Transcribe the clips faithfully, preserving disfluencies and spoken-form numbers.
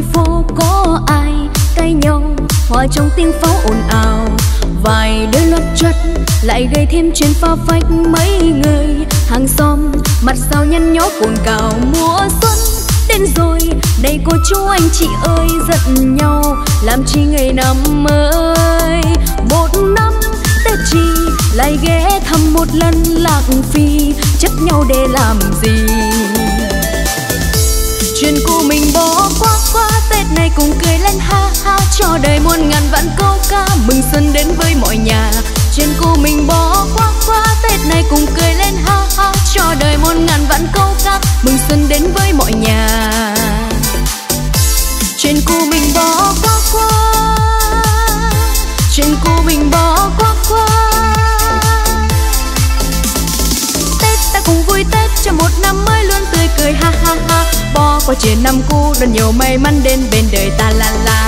ngôi phố có ai cãi nhau, hòa trong tiếng pháo ồn ào. Vài đứa lót chất lại gây thêm chuyện pha phách. Mấy người hàng xóm mặt sao nhăn nhó cồn cào. Mùa xuân đến rồi đây cô chú anh chị ơi, giận nhau làm chi ngày năm mới. Một năm Tết chi lại ghé thăm một lần lạc phi, chấp nhau để làm gì. Chuyện của mình bỏ qua qua, Tết này cùng cười lên ha ha, cho đời muôn ngàn vạn câu ca mừng xuân đến với mọi nhà. Chuyện của mình bỏ qua qua, Tết này cùng cười lên ha ha, cho đời muôn ngàn vạn câu ca mừng xuân đến với mọi nhà. Chuyện của mình bỏ qua qua, chuyện của mình bỏ qua qua, Tết ta cùng vui Tết cho một năm mới luôn tươi cười ha ha ha. Bỏ qua chuyện năm cũ đoàn nhiều may mắn đến bên đời ta la la.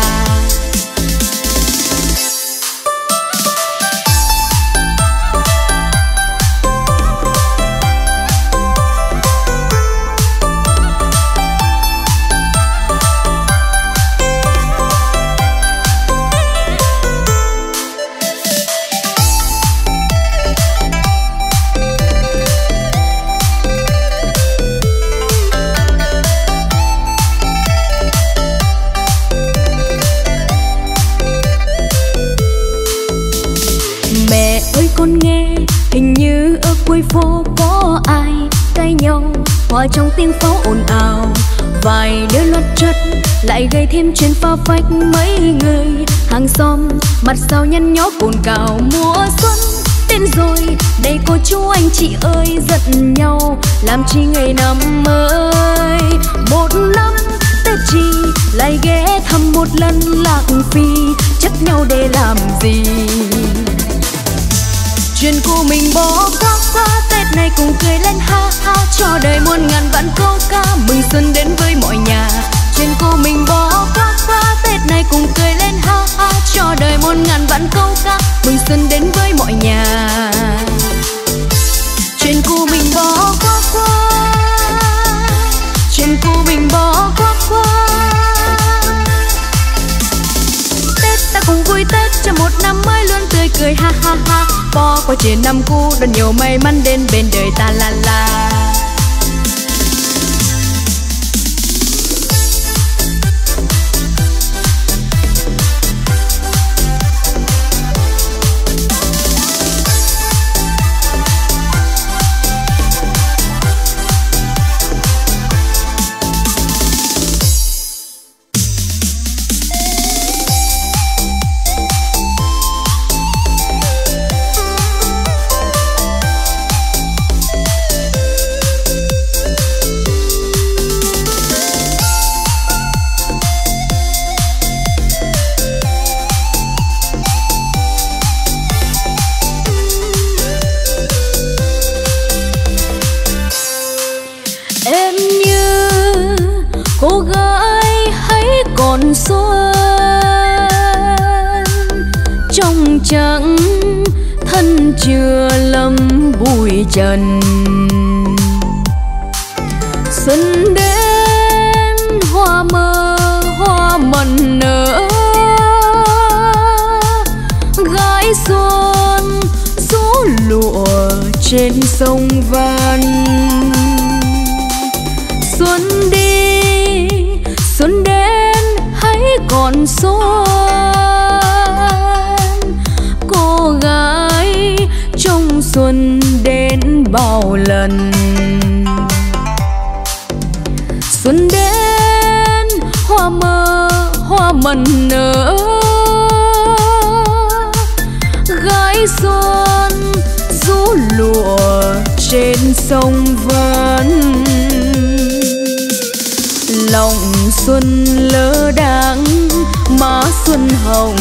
Con nghe hình như ở cuối phố có ai cãi nhau, hòa trong tiếng pháo ồn ào. Vài đứa lót chất lại gây thêm chuyện pha phách. Mấy người hàng xóm mặt sao nhăn nhó cồn cào. Mùa xuân đến rồi đây cô chú anh chị ơi, giận nhau làm chi ngày năm mới. Một năm Tết chi lại ghé thăm một lần lạc phi, chấp nhau để làm gì. Chuyện của mình bỏ qua qua, Tết này cùng cười lên ha ha, cho đời muôn ngàn vạn câu ca mừng xuân đến với mọi nhà. Chuyện của mình bỏ qua qua, Tết này cùng cười lên ha ha, cho đời muôn ngàn vạn câu ca mừng xuân đến với mọi nhà. Chuyện của mình bỏ qua qua, chuyện của mình bỏ qua qua, Tết ta cùng vui Tết cho một năm mới luôn tươi cười ha ha ha. Bỏ qua chuyện năm cũ đoàn nhiều may mắn đến bên đời ta la la. Chưa lắm bụi trần, xuân đến hoa mơ hoa mận nở, gái xuân rũ lụa trên sông Van. Xuân đi xuân đến hãy còn xuân, cô gái trong xuân đến bao lần. Xuân đến hoa mơ hoa mận nở, gái xuân rũ lụa trên sông Van. Lòng xuân lỡ đãng má xuân hồng,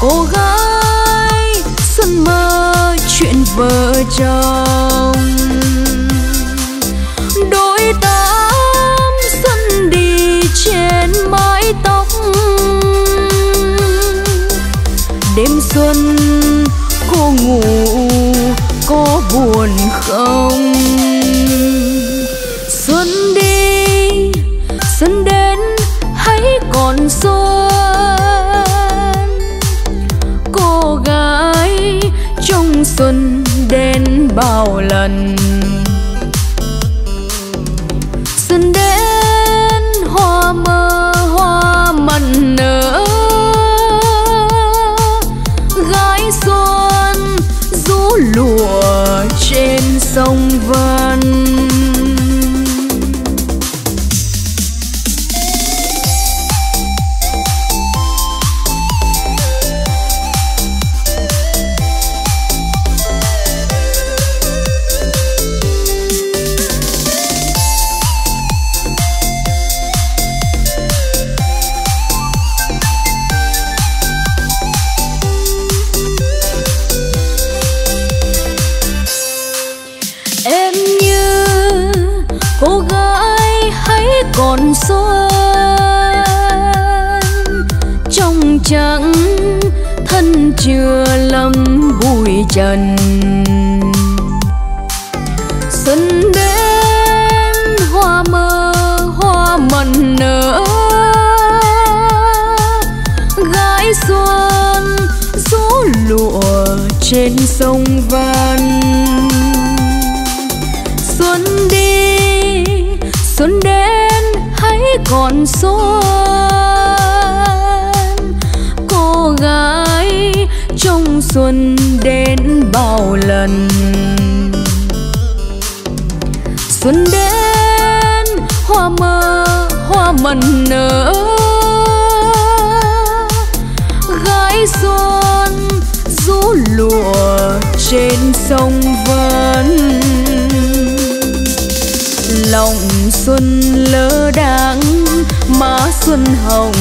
cô gái xuân mơ chuyện vợ chồng. Đôi tám xuân đi trên mái tóc, đêm xuân cô ngủ có buồn không. Xuân đi sóng xuân đến bao lần. Xuân đến hoa mơ hoa mận nở, gái xuân rũ lụa trên sông Vân. Còn xuân trong trắng thân chưa lấm bụi trần. Xuân đến hoa mơ hoa mận nở, gái xuân rũ lụa trên sông Vân. Xuân đi xuân đến còn xuân, cô gái trong xuân đến bao lần. Xuân đến hoa mơ hoa mận nở, gái xuân rũ lụa trên sông Vân. Lòng xuân lỡ đáng má xuân hồng,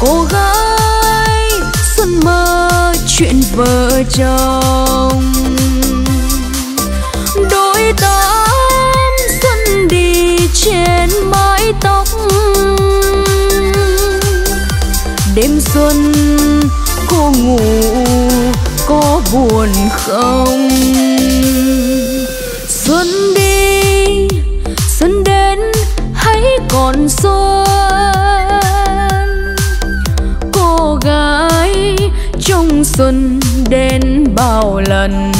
cô gái xuân mơ chuyện vợ chồng. Đôi tám xuân đi trên mái tóc, đêm xuân cô ngủ có buồn không? Xuân đi, xuân đến hãy còn xuân, cô gái trong xuân đến bao lần.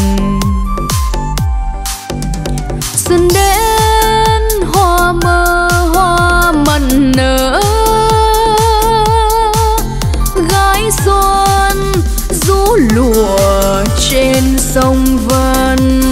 Xuân đến hoa mơ hoa mận nở, gái xuân rũ lụa trên sông Vân.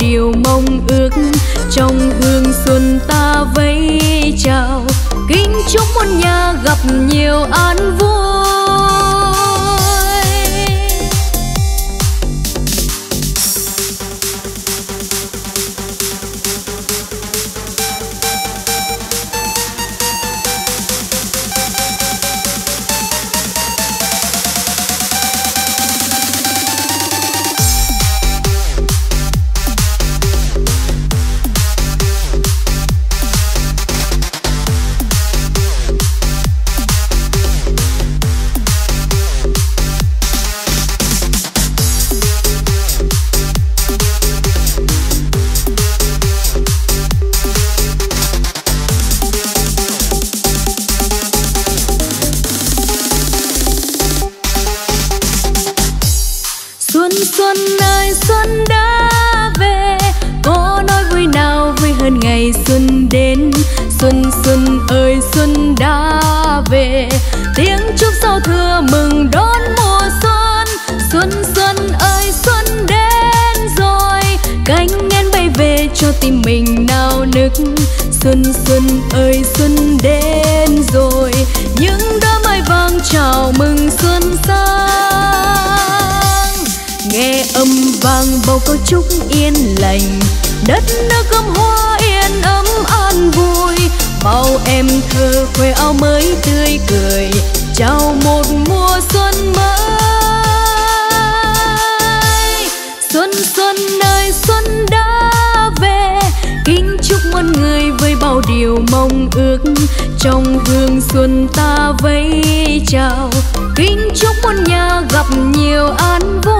Điều mong ước trong hương xuân ta vẫy chào. nhiều an vui. Xuân xuân ơi xuân đến rồi, những đám mai vàng chào mừng xuân sang. Nghe âm vang bầu câu chúc yên lành, đất nước gấm hoa yên ấm an vui. Bao em thơ khoe áo mới tươi cười, chào một mùa xuân mới. Xuân xuân ơi xuân đã về, kính chúc muôn người với bao điều mong ước. Trong hương xuân ta vẫy chào, kính chúc muôn nhà gặp nhiều an vui.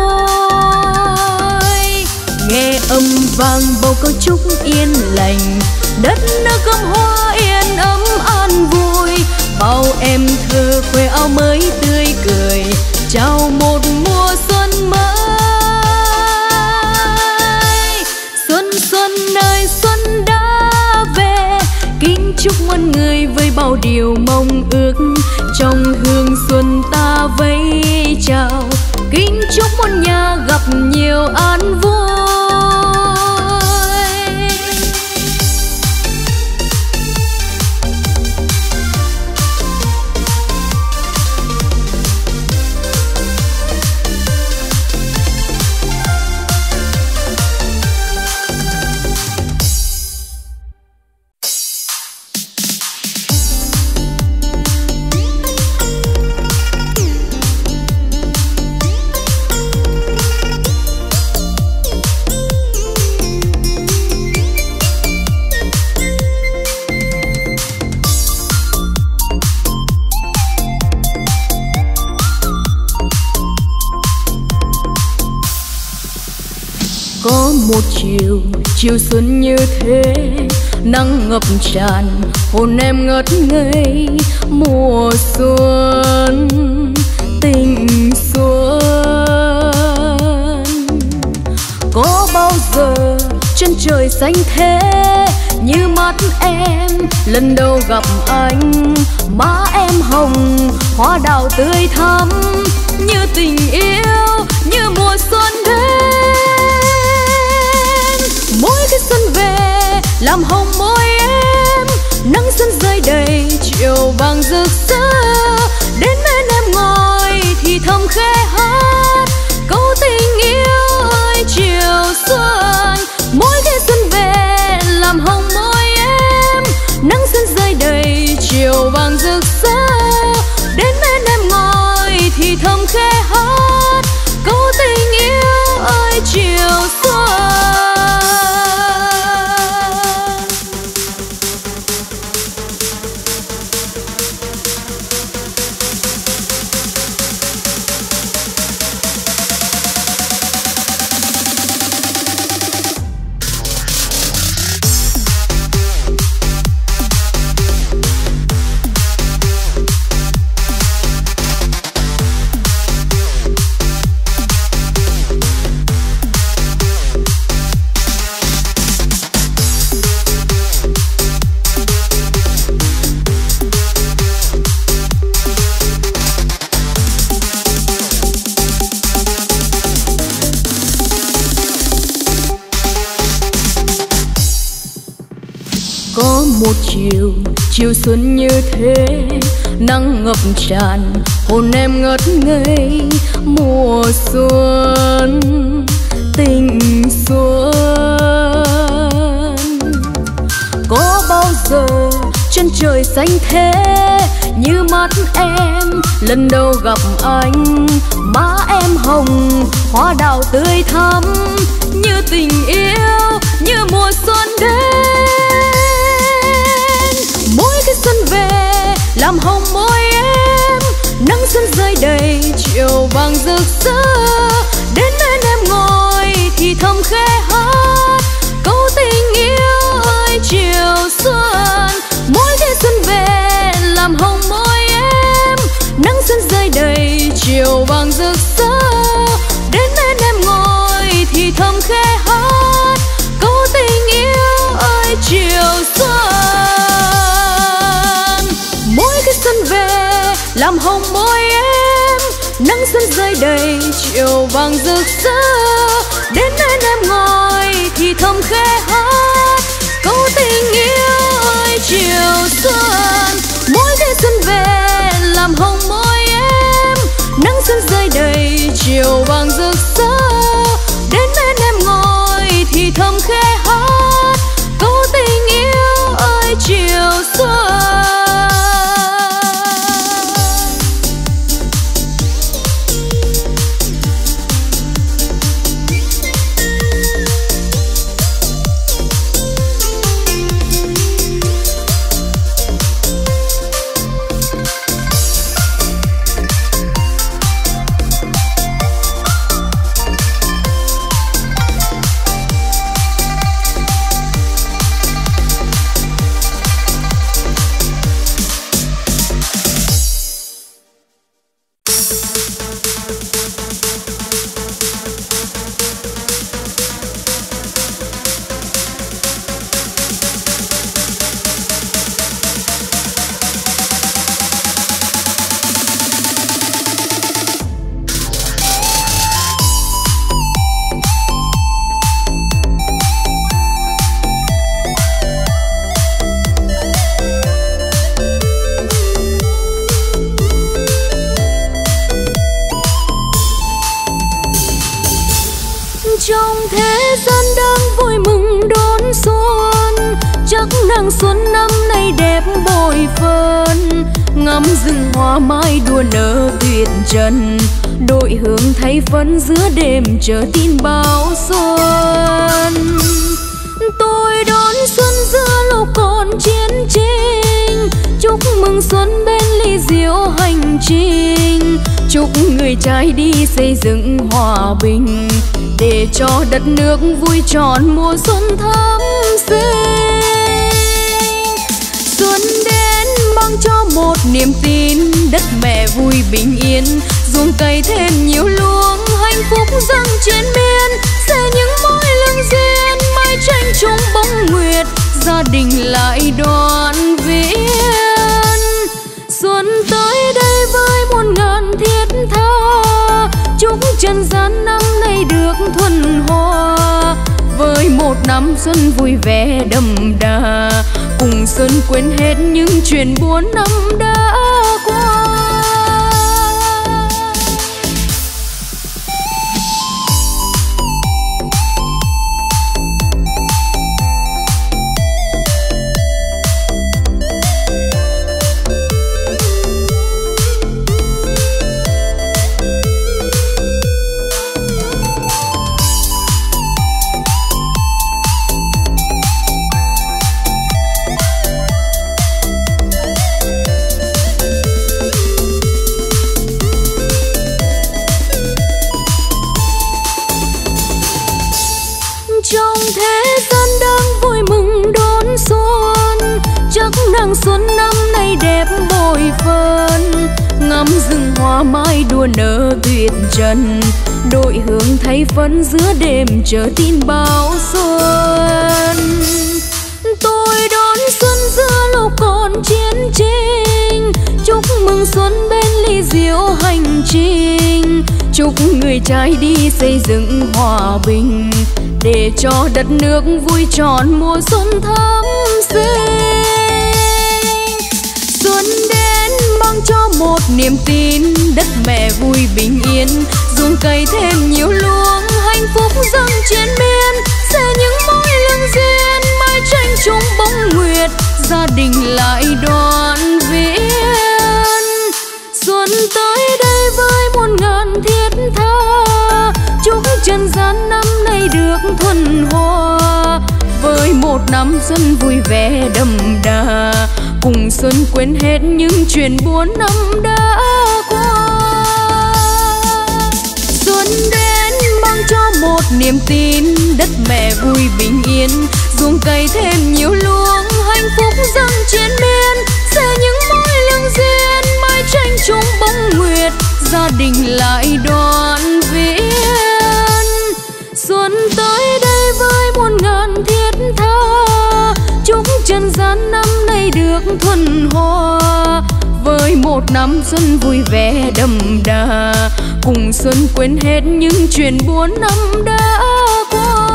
Nghe âm vang bầu câu chúc yên lành, đất nước gấm hoa yên ấm an vui. Bao em thơ khoe áo mới tươi cười, chào một mùa xuân mới. Xuân xuân ơi xuân đã về, kính chúc muôn người với bao điều mong ước. Trong hương xuân ta vẫy chào, kính chúc muôn nhà gặp nhiều an vui. Một chiều, chiều xuân như thế, nắng ngập tràn, hồn em ngất ngây. Mùa xuân, tình xuân. Có bao giờ chân trời xanh thế, như mắt em lần đầu gặp anh. Má em hồng, hoa đào tươi thắm, như tình yêu, như mùa xuân đến. Mỗi khi xuân về làm hồng môi em, nắng xuân rơi đầy chiều vàng rực rỡ. Đến bên em ngồi thì thầm khẽ hát câu tình yêu ơi chiều xuân. Mỗi khi xuân về làm hồng môi em, nắng xuân rơi đầy chiều vàng rực rỡ. Đến bên em ngồi thì thầm khẽ hát câu tình yêu ơi chiều xuân. một chiều chiều xuân như thế, nắng ngập tràn hồn em ngất ngây. Mùa xuân tình xuân, có bao giờ chân trời xanh thế như mắt em lần đầu gặp anh. Má em hồng hoa đào tươi thắm như tình yêu, như mùa xuân đến. Mỗi khi xuân về làm hồng môi em, nắng xuân rơi đầy chiều vàng rực rỡ. Đến nơi em ngồi thì thầm khẽ hát câu tình yêu ơi chiều xuân. Mỗi khi xuân về làm hồng môi em, nắng xuân rơi đầy chiều vàng rực rỡ. Đến bên em ngồi thì thầm khẽ hát câu tình yêu ơi chiều xuân. Mỗi khi xuân về làm hồng môi em, nắng xuân rơi đầy chiều vàng rực rỡ. Đến bên em ngồi thì thầm khẽ hát câu tình yêu ơi chiều xuân. Mỗi khi xuân về làm hồng môi em, nắng xuân rơi đầy chiều vàng rực rỡ. Đến bên em ngồi thì thầm khẽ hát câu tình yêu ơi chiều xuân. Xuân năm nay đẹp bội phần, ngắm rừng hoa mai đua nở tuyệt trần. Đội hương thay phấn giữa đêm chờ tin báo xuân. Tôi đón xuân giữa lúc còn chiến tranh, chúc mừng xuân bên ly rượu hành trình. Chúc người trai đi xây dựng hòa bình, để cho đất nước vui tròn mùa xuân thắm sinh. Xuân đến mang cho một niềm tin, đất mẹ vui bình yên, ruộng cây thêm nhiều luống, hạnh phúc dâng trên biên. Sẽ những mối lương duyên mai tranh chung bóng nguyệt, gia đình lại đoàn viên. Xuân tới đây với muôn ngàn thiết tha, chúc trần gian năm nay được thuần hoa. Với một năm xuân vui vẻ đậm đà, cùng xuân quên hết những chuyện buồn năm đã qua. Xuân năm nay đẹp bội phần, ngắm rừng hoa mai đua nở tuyệt trần. Đội hương thay phấn giữa đêm chờ tin báo xuân. Tôi đón xuân giữa lúc còn chiến tranh, chúc mừng xuân bên ly rượu hành trình. Chúc người trai đi xây dựng hòa bình, để cho đất nước vui tròn mùa xuân thắm sinh. niềm tin đất mẹ vui bình yên, ruộng cây thêm nhiều luống hạnh phúc dâng trên biên, sẽ những mối lương duyên mãi tranh chung bóng nguyệt, gia đình lại đoàn viên. Xuân tới đây với muôn ngàn thiết tha, chúc trần gian năm nay được thuần hòa, với một năm xuân vui vẻ đầm đà, cùng xuân quên hết những chuyện buồn năm đã qua. Xuân đến mang cho một niềm tin đất mẹ vui bình yên, ruộng cây thêm nhiều luống hạnh phúc dâng trên biên, sẽ những mối lương duyên mãi tranh chung bóng nguyệt, gia đình lại đoàn viên. Xuân tới đây với muôn ngàn thiết tha, chúc trần gian năm nay được thuần hòa, với một năm xuân vui vẻ đầm đà, cùng xuân quên hết những chuyện buồn năm đã qua.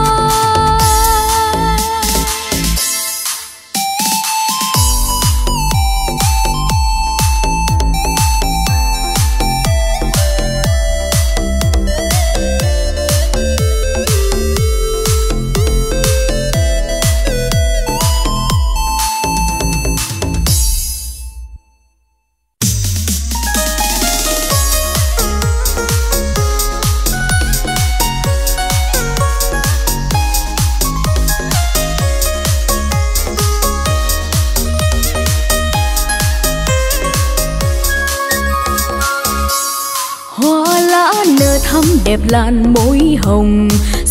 Đẹp làn môi hồng,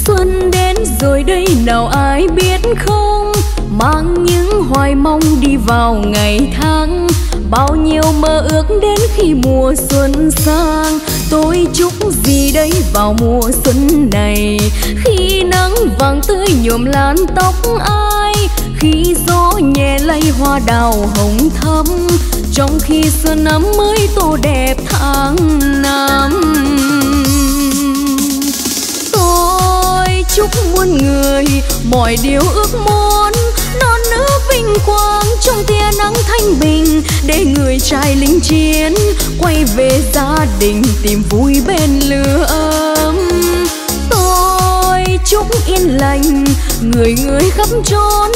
xuân đến rồi đây nào ai biết không, mang những hoài mong đi vào ngày tháng, bao nhiêu mơ ước đến khi mùa xuân sang. Tôi chúc gì đây vào mùa xuân này, khi nắng vàng tươi nhuộm làn tóc ai, khi gió nhẹ lay hoa đào hồng thắm, trong khi xuân năm mới tô đẹp tháng năm. Chúc muôn người mọi điều ước muốn, non nước vinh quang trong tia nắng thanh bình, để người trai lính chiến quay về gia đình tìm vui bên lửa ấm. Tôi chúc yên lành người người khắp trốn,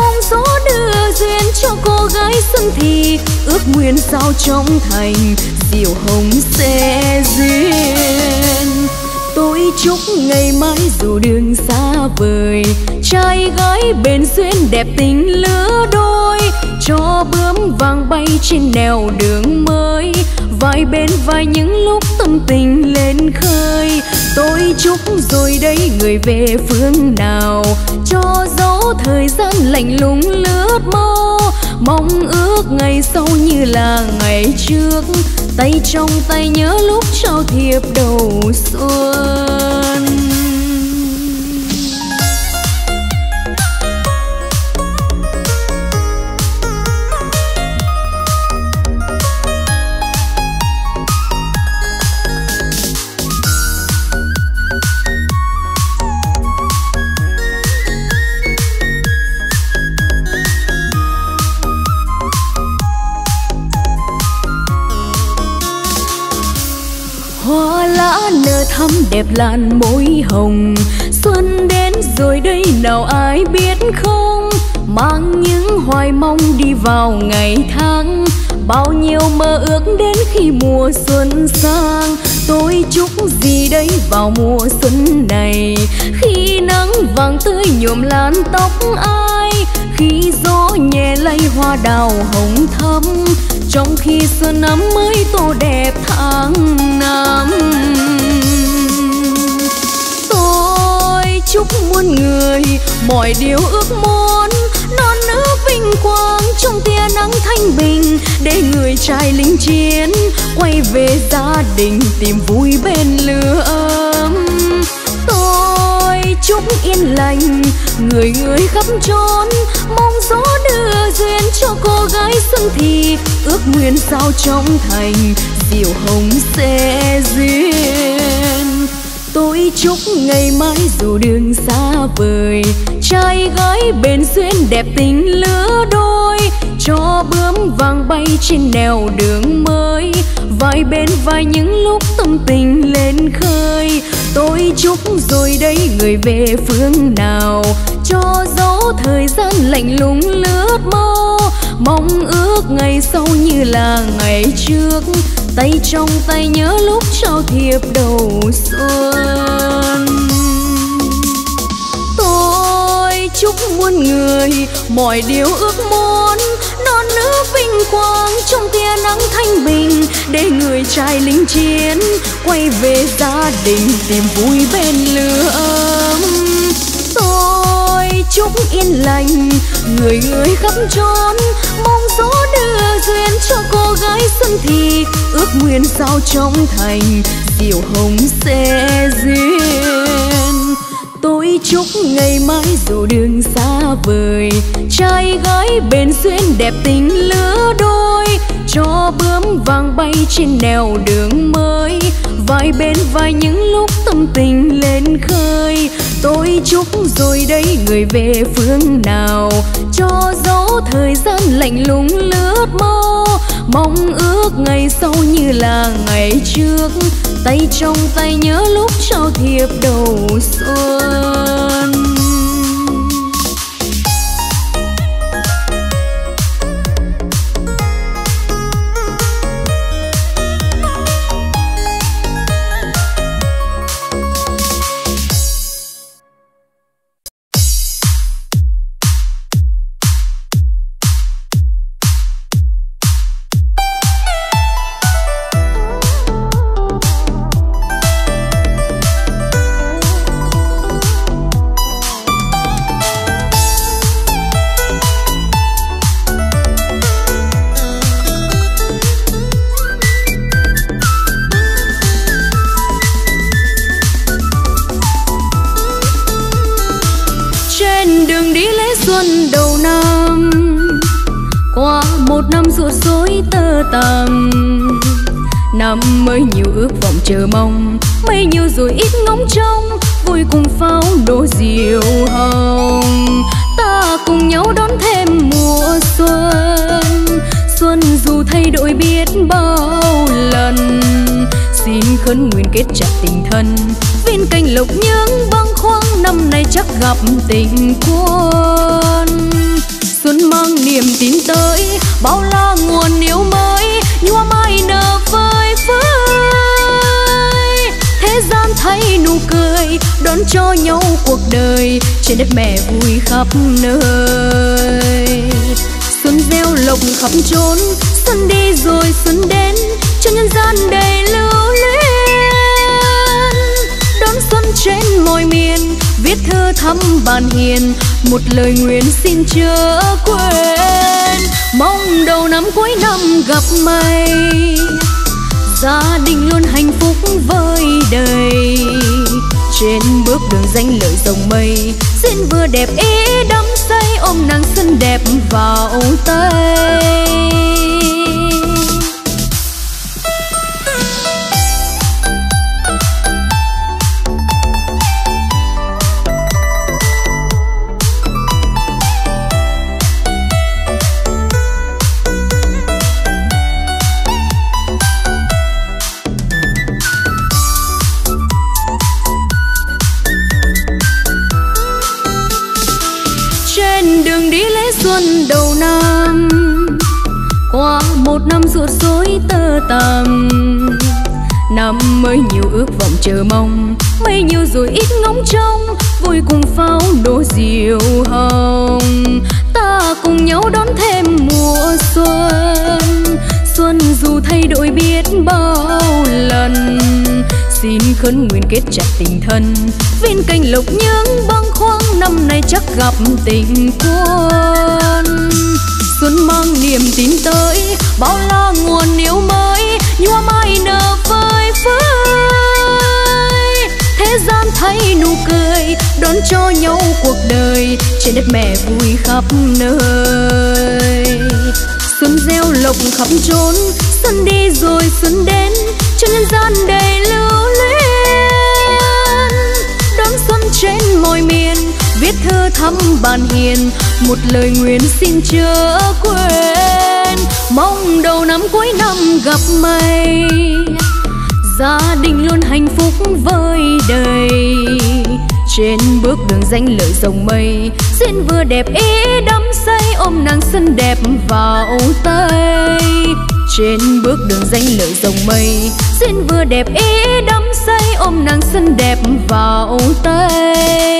mong gió đưa duyên cho cô gái xuân thì, ước nguyện sao trong thành diều hồng sẽ duyên. Tôi chúc ngày mai dù đường xa vời, trai gái bền duyên đẹp tình lứa đôi, cho bướm vàng bay trên nẻo đường mới, vai bên vai những lúc tâm tình lên khơi. Tôi chúc rồi đây người về phương nào, cho dấu thời gian lạnh lùng lướt mau, mong ước ngày sau như là ngày trước, tay trong tay nhớ lúc trao thiệp đầu xuân. Thắm đẹp làn môi hồng, xuân đến rồi đây nào ai biết không, mang những hoài mong đi vào ngày tháng, bao nhiêu mơ ước đến khi mùa xuân sang. Tôi chúc gì đây vào mùa xuân này, khi nắng vàng tươi nhuộm làn tóc ai, khi gió nhẹ lay hoa đào hồng thắm, trong khi xuân năm mới tô đẹp tháng năm. Chúc muôn người mọi điều ước muốn, non nước vinh quang trong tia nắng thanh bình, để người trai lính chiến quay về gia đình tìm vui bên lửa ấm. Tôi chúc yên lành người người khắp trốn, mong gió đưa duyên cho cô gái xuân thì, ước nguyện sao trong thành diều hồng sẽ duyên. Tôi chúc ngày mai dù đường xa vời, trai gái bền duyên đẹp tình lứa đôi, cho bướm vàng bay trên nẻo đường mới, vai bên vai những lúc tâm tình lên khơi. Tôi chúc rồi đây người về phương nào, cho dấu thời gian lạnh lùng lướt mau. Mong ước ngày sau như là ngày trước, tay trong tay nhớ lúc trao thiệp đầu xuân. Tôi chúc muôn người mọi điều ước muốn, non nước vinh quang trong tia nắng thanh bình, để người trai lính chiến quay về gia đình tìm vui bên lửa ấm. Tôi chúc yên lành người người khắp trốn, mong gió đưa duyên cho cô gái xuân thì ước nguyện sao trong thành diều hồng sẽ duyên. Tôi chúc ngày mai dù đường xa vời, trai gái bền duyên đẹp tình lứa đôi, cho bướm vàng bay trên nẻo đường mới, vai bên vai những lúc tâm tình lên khơi. Tôi chúc rồi đây người về phương nào, cho dấu thời gian lạnh lùng lướt mau. Mong ước ngày sau như là ngày trước, tay trong tay nhớ lúc trao thiệp đầu xuân. Mới nhiều ước vọng chờ mong, mây nhiều rồi ít ngóng trông, vui cùng pháo đổ diều hồng. Ta cùng nhau đón thêm mùa xuân, xuân dù thay đổi biết bao lần. Xin khấn nguyện kết chặt tình thân, viên canh lộc những băng khoáng, năm nay chắc gặp tình quân. Xuân mang niềm tin tới, bao la nguồn yêu mới, nhua mai nở vơi vơi. Thế gian thấy nụ cười, đón cho nhau cuộc đời, trên đất mẹ vui khắp nơi. Xuân gieo lộc khắp trốn, xuân đi rồi xuân đến, cho nhân gian đầy lưu luyến. Đón xuân trên mọi miền, viết thư thăm bạn hiền, một lời nguyện xin chớ quên. Mong đầu năm cuối năm gặp may, gia đình luôn hạnh phúc vơi đầy. Trên bước đường danh lợi dòng mây, xin vừa đẹp ý đắm say, ôm nàng xuân đẹp vào tay. Tầm. Năm mới nhiều ước vọng chờ mong, mây nhiều rồi ít ngóng trông, vui cùng pháo đổ diều hồng. Ta cùng nhau đón thêm mùa xuân, xuân dù thay đổi biết bao lần. Xin khấn nguyện kết chặt tình thân, viên canh lộc những băng khoáng, năm nay chắc gặp tình quân. Xuân mang niềm tin tới, bao la nguồn yêu mới, nhua mai nở vơi vơi. Thế gian thấy nụ cười, đón cho nhau cuộc đời, trên đất mẹ vui khắp nơi. Xuân gieo lộc khắp trốn, xuân đi rồi xuân đến, cho nhân gian đầy lưu luyến. Đón xuân trên mọi miền, viết thư thăm bạn hiền, một lời nguyện xin chớ quên, mong đầu năm cuối năm gặp mày, gia đình luôn hạnh phúc vơi đầy. Trên bước đường danh lợi dòng mây, xin vừa đẹp ý đắm say, ôm nàng xinh đẹp vào tay. Trên bước đường danh lợi dòng mây, xin vừa đẹp ý đắm say, ôm nàng xinh đẹp vào tay.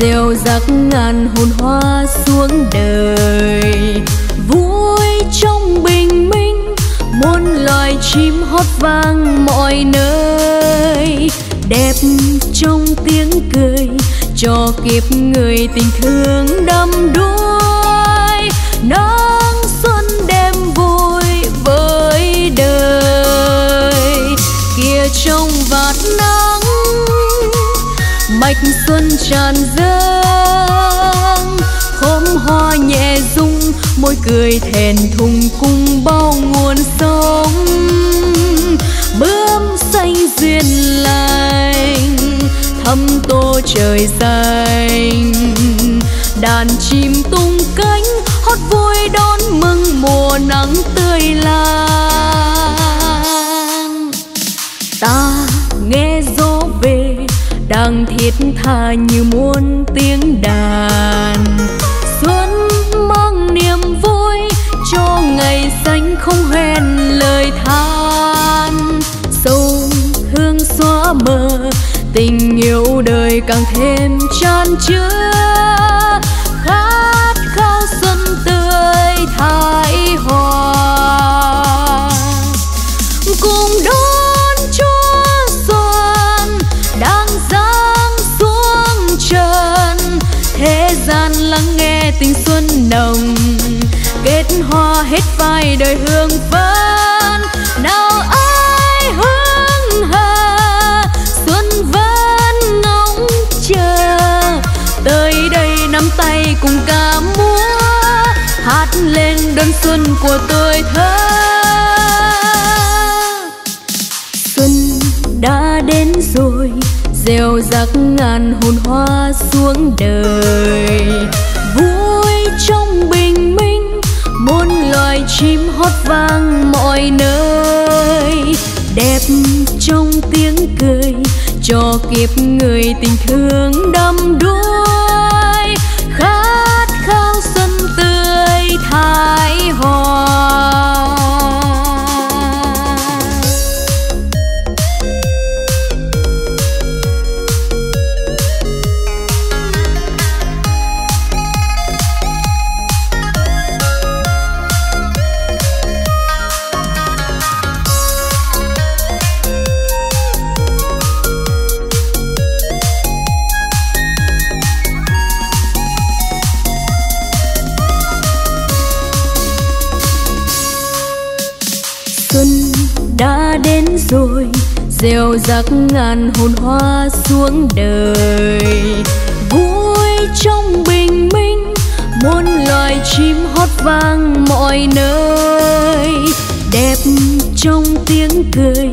Rêu rắc ngàn hồn hoa xuống đời, vui trong bình minh, muôn loài chim hót vang mọi nơi. Đẹp trong tiếng cười, cho kịp người tình thương đắm đuối. Nắng xuân đêm vui với đời, kia trong vạt nắng mạch xuân tràn dâng, khóm hoa nhẹ rung, môi cười thèn thùng cùng bao nguồn sống. Bướm xanh duyên lành, thắm tô trời xanh, đàn chim tung cánh hót vui đón mừng mùa nắng tươi lan. Ta nghe gió về đang thiết tha như muôn tiếng đàn, xuân mang niềm vui cho ngày xanh không hẹn lời than. Sâu thương xóa mờ, tình yêu đời càng thêm chan chứa, khát khao xuân tươi thái hòa cùng đó. Lắng nghe tình xuân nồng, kết hoa hết vai đời hương phấn. Nào ai hương hà, xuân vẫn ngóng chờ. Tới đây nắm tay cùng ca múa, hát lên đón xuân của tôi thơ. Xuân đã đến rồi, rêu rắc ngàn hồn hoa xuống đời, vui trong bình minh, muôn loài chim hót vang mọi nơi. Đẹp trong tiếng cười, cho kịp người tình thương đắm đuối. Khát khao xuân tươi thái hòa. Rồi rêu rắc ngàn hồn hoa xuống đời, vui trong bình minh, muôn loài chim hót vang mọi nơi. Đẹp trong tiếng cười,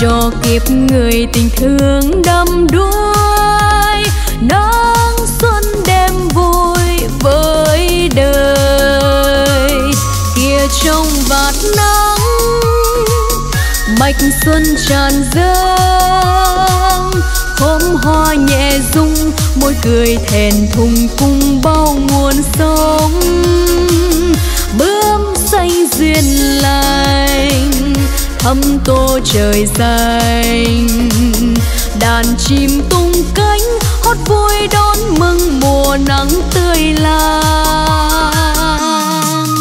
cho kịp người tình thương đắm đuối. Nắng xuân đêm vui với đời, kia trong vạt nắng mạch xuân tràn dâng, khóm hoa nhẹ rung, môi cười thèn thùng cùng bao nguồn sống. Bướm xanh duyên lành thấm tô trời xanh, đàn chim tung cánh hót vui đón mừng mùa nắng tươi lan.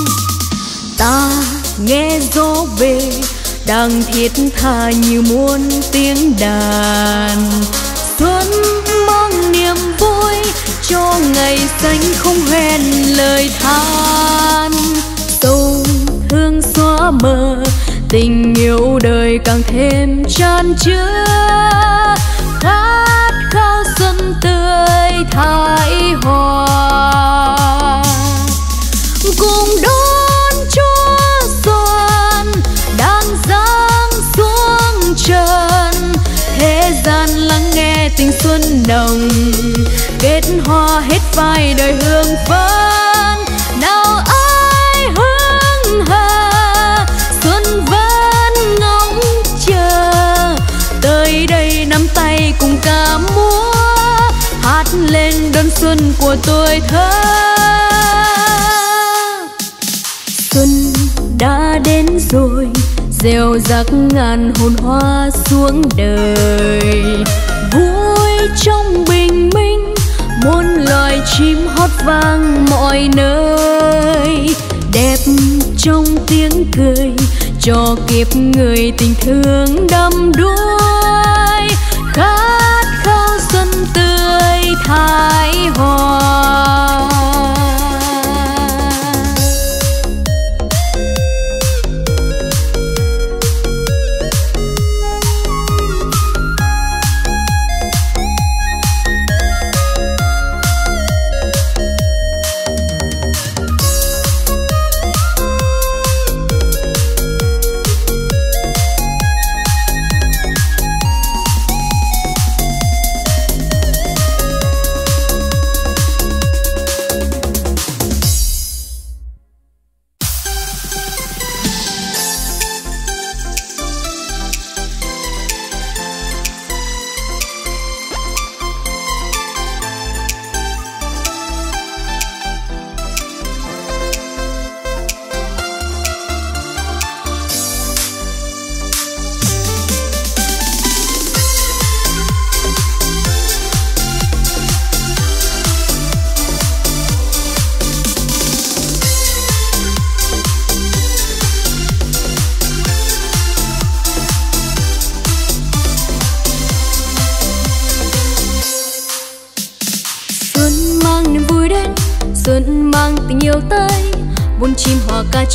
Ta nghe gió về đang thiết tha như muôn tiếng đàn, xuân mang niềm vui cho ngày xanh không hẹn lời than. Sông thương xóa mờ tình yêu đời càng thêm chan chứa, khát khao xuân tươi thái hòa cùng đó. Lắng nghe tình xuân nồng kết hoa hết vai đời hương phấn, nào ai hương hà xuân vẫn ngóng chờ. Tới đây nắm tay cùng ca múa hát lên đón xuân của tuổi thơ. Xuân đã đến rồi, gieo rắc ngàn hồn hoa xuống đời, vui trong bình minh muôn loài chim hót vang mọi nơi. Đẹp trong tiếng cười cho kiếp người tình thương đắm đuối, khát khao xuân tươi thái hòa.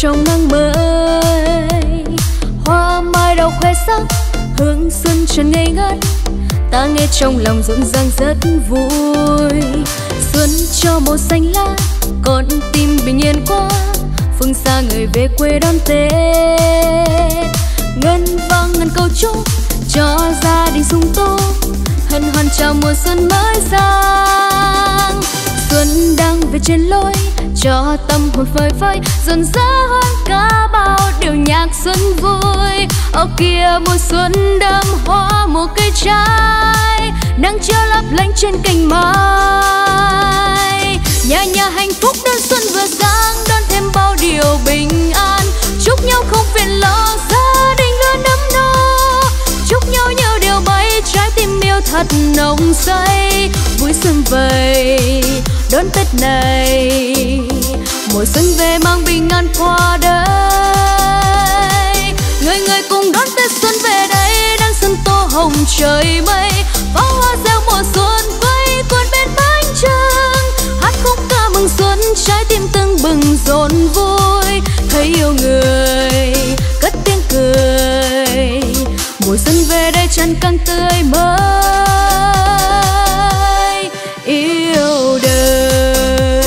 Trong nắng mới hoa mai đào khoe sắc, hương xuân tràn ngây ngất, ta nghe trong lòng rộn ràng rất vui. Xuân cho màu xanh lá, con tim bình yên quá, phương xa người về quê đón Tết. Ngân vang ngân câu chúc cho gia đình sung túc, hân hoan chào mùa xuân mới sang. Xuân đang về trên lối cho tâm hồn phơi phới, rộn rã hơn cả bao điệu nhạc xuân vui. Ô kia mùa xuân đơm hoa mùa cây trái, nắng chiều lấp lánh trên cành mai. Nhà nhà hạnh phúc đón xuân vừa sang, đón thêm bao điều bình an, chúc nhau không phiền lo, gia đình luôn ấm no, chúc nhau nhiều điều bay, trái tim yêu thật nồng say. Vui xuân vầy đón Tết này, mùa xuân về mang bình an qua đây. Người người cùng đón Tết xuân về đây, đang xuân tô hồng trời mây, pháo hoa reo mùa xuân vây quần bên bánh trưng, hát khúc ca mừng xuân trái tim tưng bừng rộn vui. Thấy yêu người cất tiếng cười, mùa xuân về đây chân căng tươi mới yêu đời.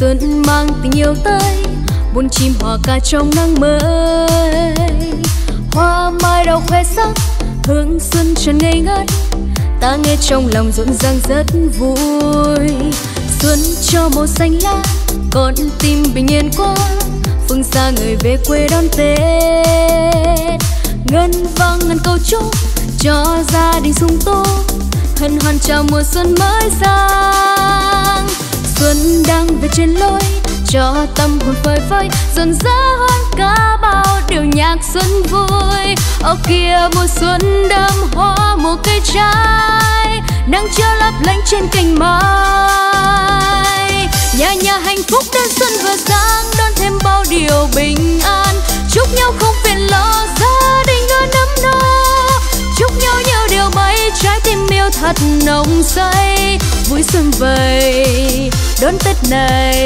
xuân mang tình yêu tới, buồn chim hòa ca trong nắng mới. Hoa mai đào khoe sắc, hương xuân tràn ngây ngất, ta nghe trong lòng rộn ràng rất vui. Xuân cho màu xanh lá, con tim bình yên quá, phương xa người về quê đón Tết. Ngân vang ngân câu chúc cho gia đình sung túc, hân hoan chào mùa xuân mới sang. Xuân đang về trên lối, cho tâm hồn phơi phới, rộn rã hơn cả bao điệu nhạc xuân vui. Ô kia mùa xuân đơm hoa mùa cây trái, nắng chiều lấp lánh trên cành mai. Nhà nhà hạnh phúc đón xuân vừa sang, đón thêm bao điều bình an, chúc nhau không phiền lo, gia đình ơn ấm no, chúc nhau nhiều điều may, trái tim yêu thật nồng say. Vui xuân vầy đón Tết này,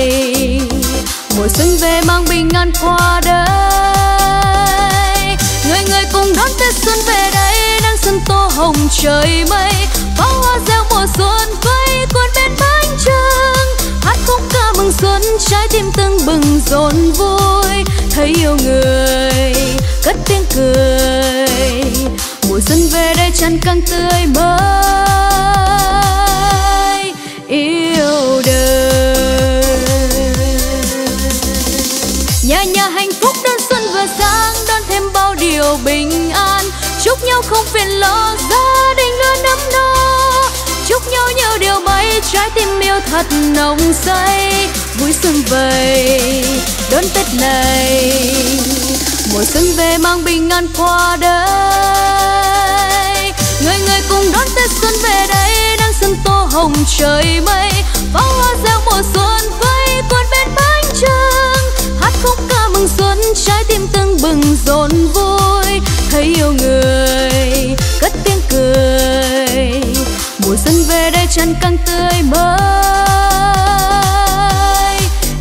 mùa xuân về mang bình an qua đây. Người người cùng đón Tết xuân về đây, nắng xuân tô hồng trời mây, pháo hoa reo mùa xuân vây quanh bên bánh trưng, hát khúc ca mừng xuân, trái tim tưng bừng rộn vui. Thấy yêu người cất tiếng cười, mùa xuân về đây chăn căng tươi mới yêu đời. Nhà nhà hạnh phúc đón xuân vừa sang, đón thêm bao điều bình an, chúc nhau không phiền lo, gia đình luôn ấm no, chúc nhau nhiều điều may, trái tim yêu thật nồng say. Vui xuân vầy đón Tết này, mùa xuân về mang bình an qua đây. Người người cùng đón Tết xuân về đây, nắng xuân tô hồng trời mây, pháo hoa reo mùa xuân vây quanh bên bánh trưng, hát khúc ca mừng xuân, trái tim tưng bừng rộn vui. Thấy yêu người cất tiếng cười, mùa xuân về đây chân căng tươi mới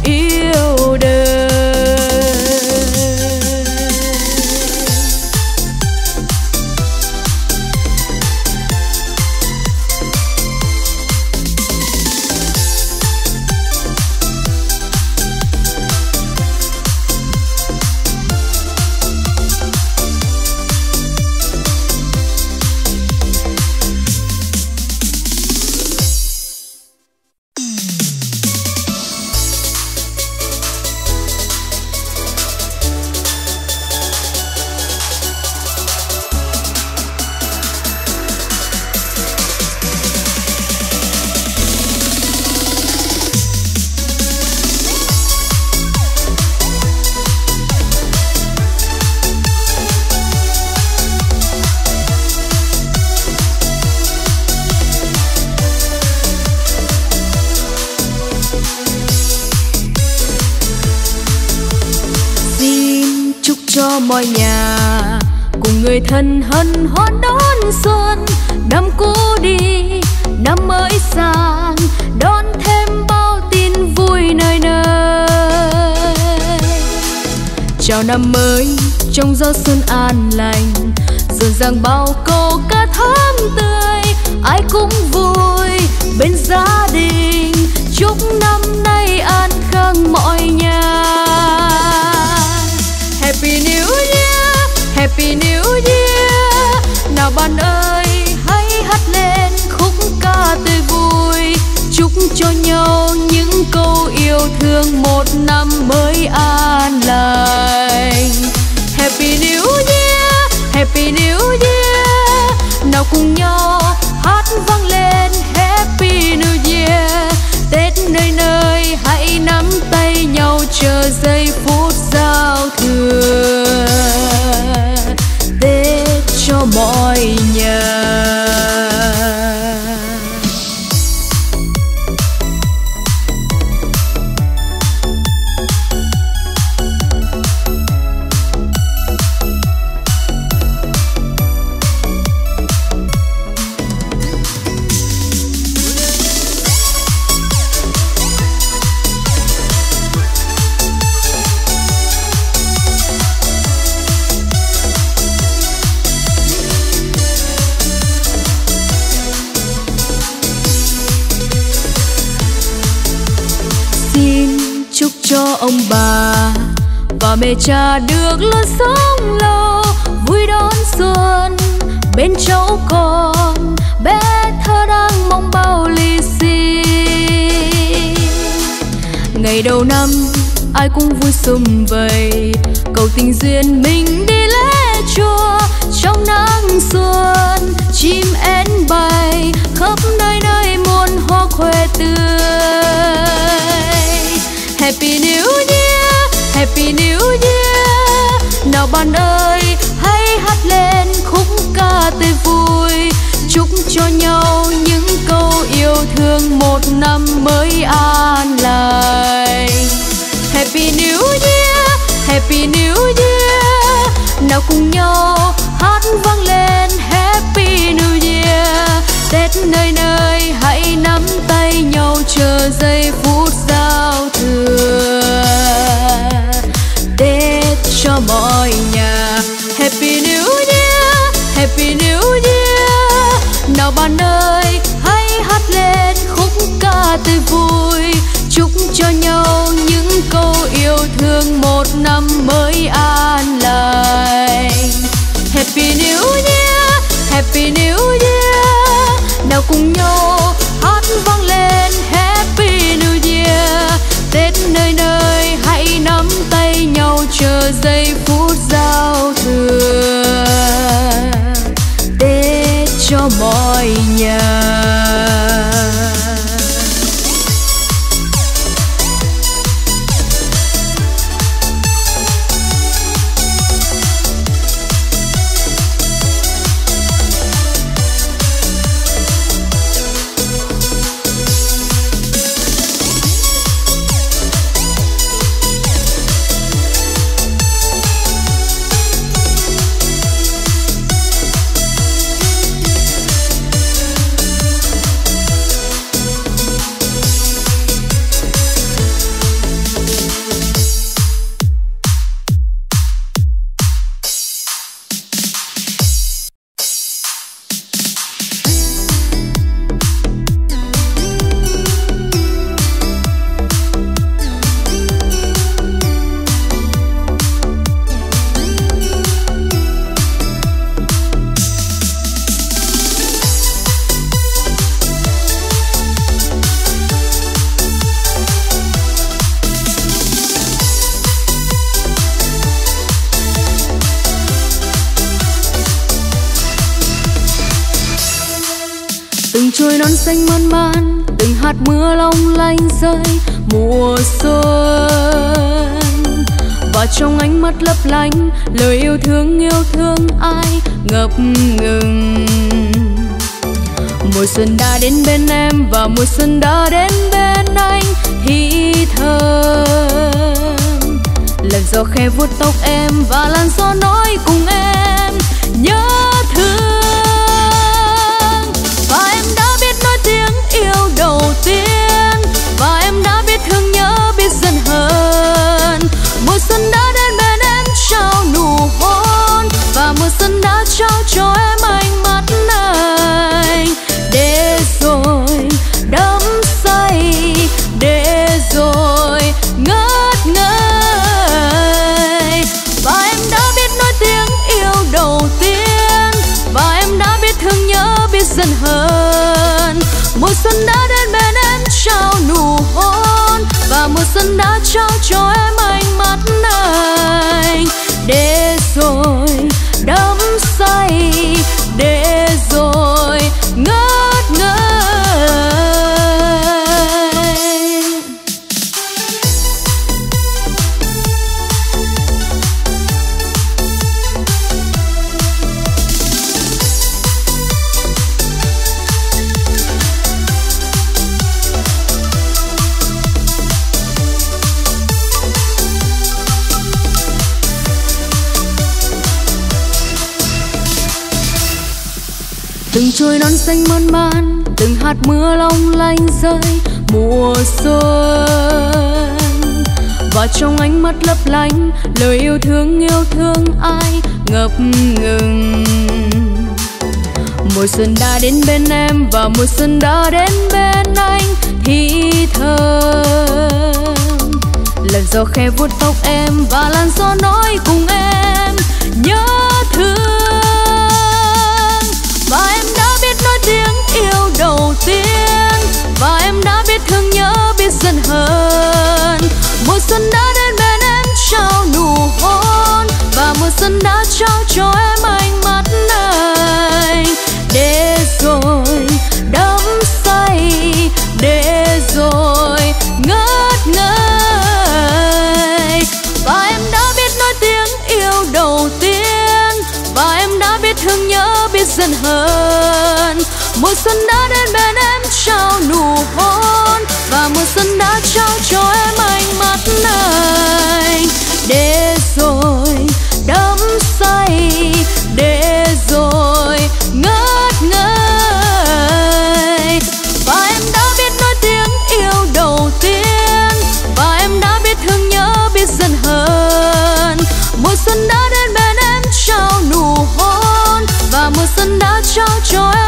yêu đời. Mọi nhà cùng người thân hân hoan đón xuân, năm cũ đi năm mới sang, đón thêm bao tin vui nơi nơi. Chào năm mới trong gió xuân an lành, rộn ràng bao câu ca thắm tươi, ai cũng vui bên gia đình, chúc năm nay an khang mọi nhà. Happy New Year, Happy New Year, nào bạn ơi hãy hát lên khúc ca tươi vui, chúc cho nhau những câu yêu thương một năm mới an lành. Happy New Year, Happy New Year, nào cùng nhau hát vang lên Happy New Year. Tết nơi nơi hãy nắm tay nhau chờ giây phút giao thừa, Tết cho mọi nhà. cho ông bà và mẹ cha được lo sống lo vui đón xuân bên cháu con bé thơ đang mong bao lì xì. Ngày đầu năm ai cũng vui sum vầy cầu tình duyên mình đi lễ chùa trong nắng xuân chim én bay khắp nơi nơi muôn hoa khoe tươi. Happy New Year, Happy New Year, nào bạn ơi hãy hát lên khúc ca tươi vui chúc cho nhau những câu yêu thương một năm mới an lành. Happy New Year, Happy New Year, nào cùng nhau hát vang lên Happy New Year. Tết nơi nơi hãy nắm tay nhau chờ giây phút giao thừa. Tết cho mọi nhà Happy New Year, Happy New Year, nào bạn ơi hãy hát lên khúc ca tươi vui chúc cho nhau những câu yêu thương một năm mới an lành. Happy New Year, Happy New Year, nào cùng nhau hát vang lên Happy New Year. Tết nơi nơi hãy nắm tay nhau chờ giây phút giao thừa. Tết cho mọi nhà. Trong ánh mắt lấp lánh lời yêu thương yêu thương ai ngập ngừng. Mùa xuân đã đến bên em và mùa xuân đã đến bên anh thì thầm. Làn gió khẽ vuốt tóc em và làn gió nói cùng em nhớ thương. Và em đã biết nói tiếng yêu đầu tiên và em đã biết thương nhớ biết dần hơn. Mùa xuân đã đến bên em trao nụ hôn và mùa xuân đã trao cho em ánh mắt anh. Để rồi đắm say, để rồi ngất ngây. Và em đã biết nói tiếng yêu đầu tiên và em đã biết thương nhớ biết dần hơn. Mùa xuân đã đến bên em trao nụ hôn và mùa xuân đã trao cho em ánh mắt anh. Để rồi đắm say, để rồi ngất ngây. Từng trôi nón xanh mơn man, từng hạt mưa long lanh rơi mùa xuân. Và trong ánh mắt lấp lánh, lời yêu thương yêu thương ai ngập ngừng. Mùa xuân đã đến bên em và mùa xuân đã đến bên anh thì thầm. làn gió khẽ vuốt tóc em và làn gió nói cùng em nhớ thương. Và em đã biết nói tiếng yêu đầu tiên, và em đã biết thương nhớ biết dần hơn. Mùa xuân đã đến bên em trao nụ hôn, và mùa xuân đã trao cho em ánh mắt này. Để rồi đắm say, để rồi ngất ngây. Và em đã biết nói tiếng yêu đầu tiên, và em đã biết thương nhớ biết dần hơn. Mùa xuân đã đến bên em trao nụ hôn, và mùa xuân đã trao cho em ánh mắt này. Để rồi đắm say, để rồi ngất ngây. Và em đã biết nói tiếng yêu đầu tiên, và em đã biết thương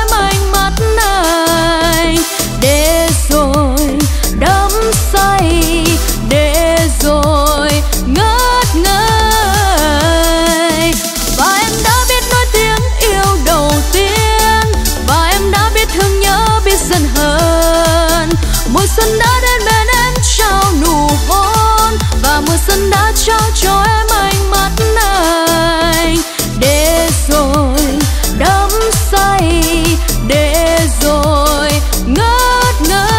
nhớ biết dần hơn. Mùa xuân đã đến bên em trao nụ hôn, và mùa xuân đã trao cho em ánh mắt này. Để rồi đắm say, để rồi ngất ngây. Và em đã biết nói tiếng yêu đầu tiên, và em đã biết thương nhớ biết dần hơn. Mùa xuân đã đến bên em trao nụ hôn, và mùa xuân đã trao cho em ánh mắt này. Để rồi đắm say, để rồi ngất ngây.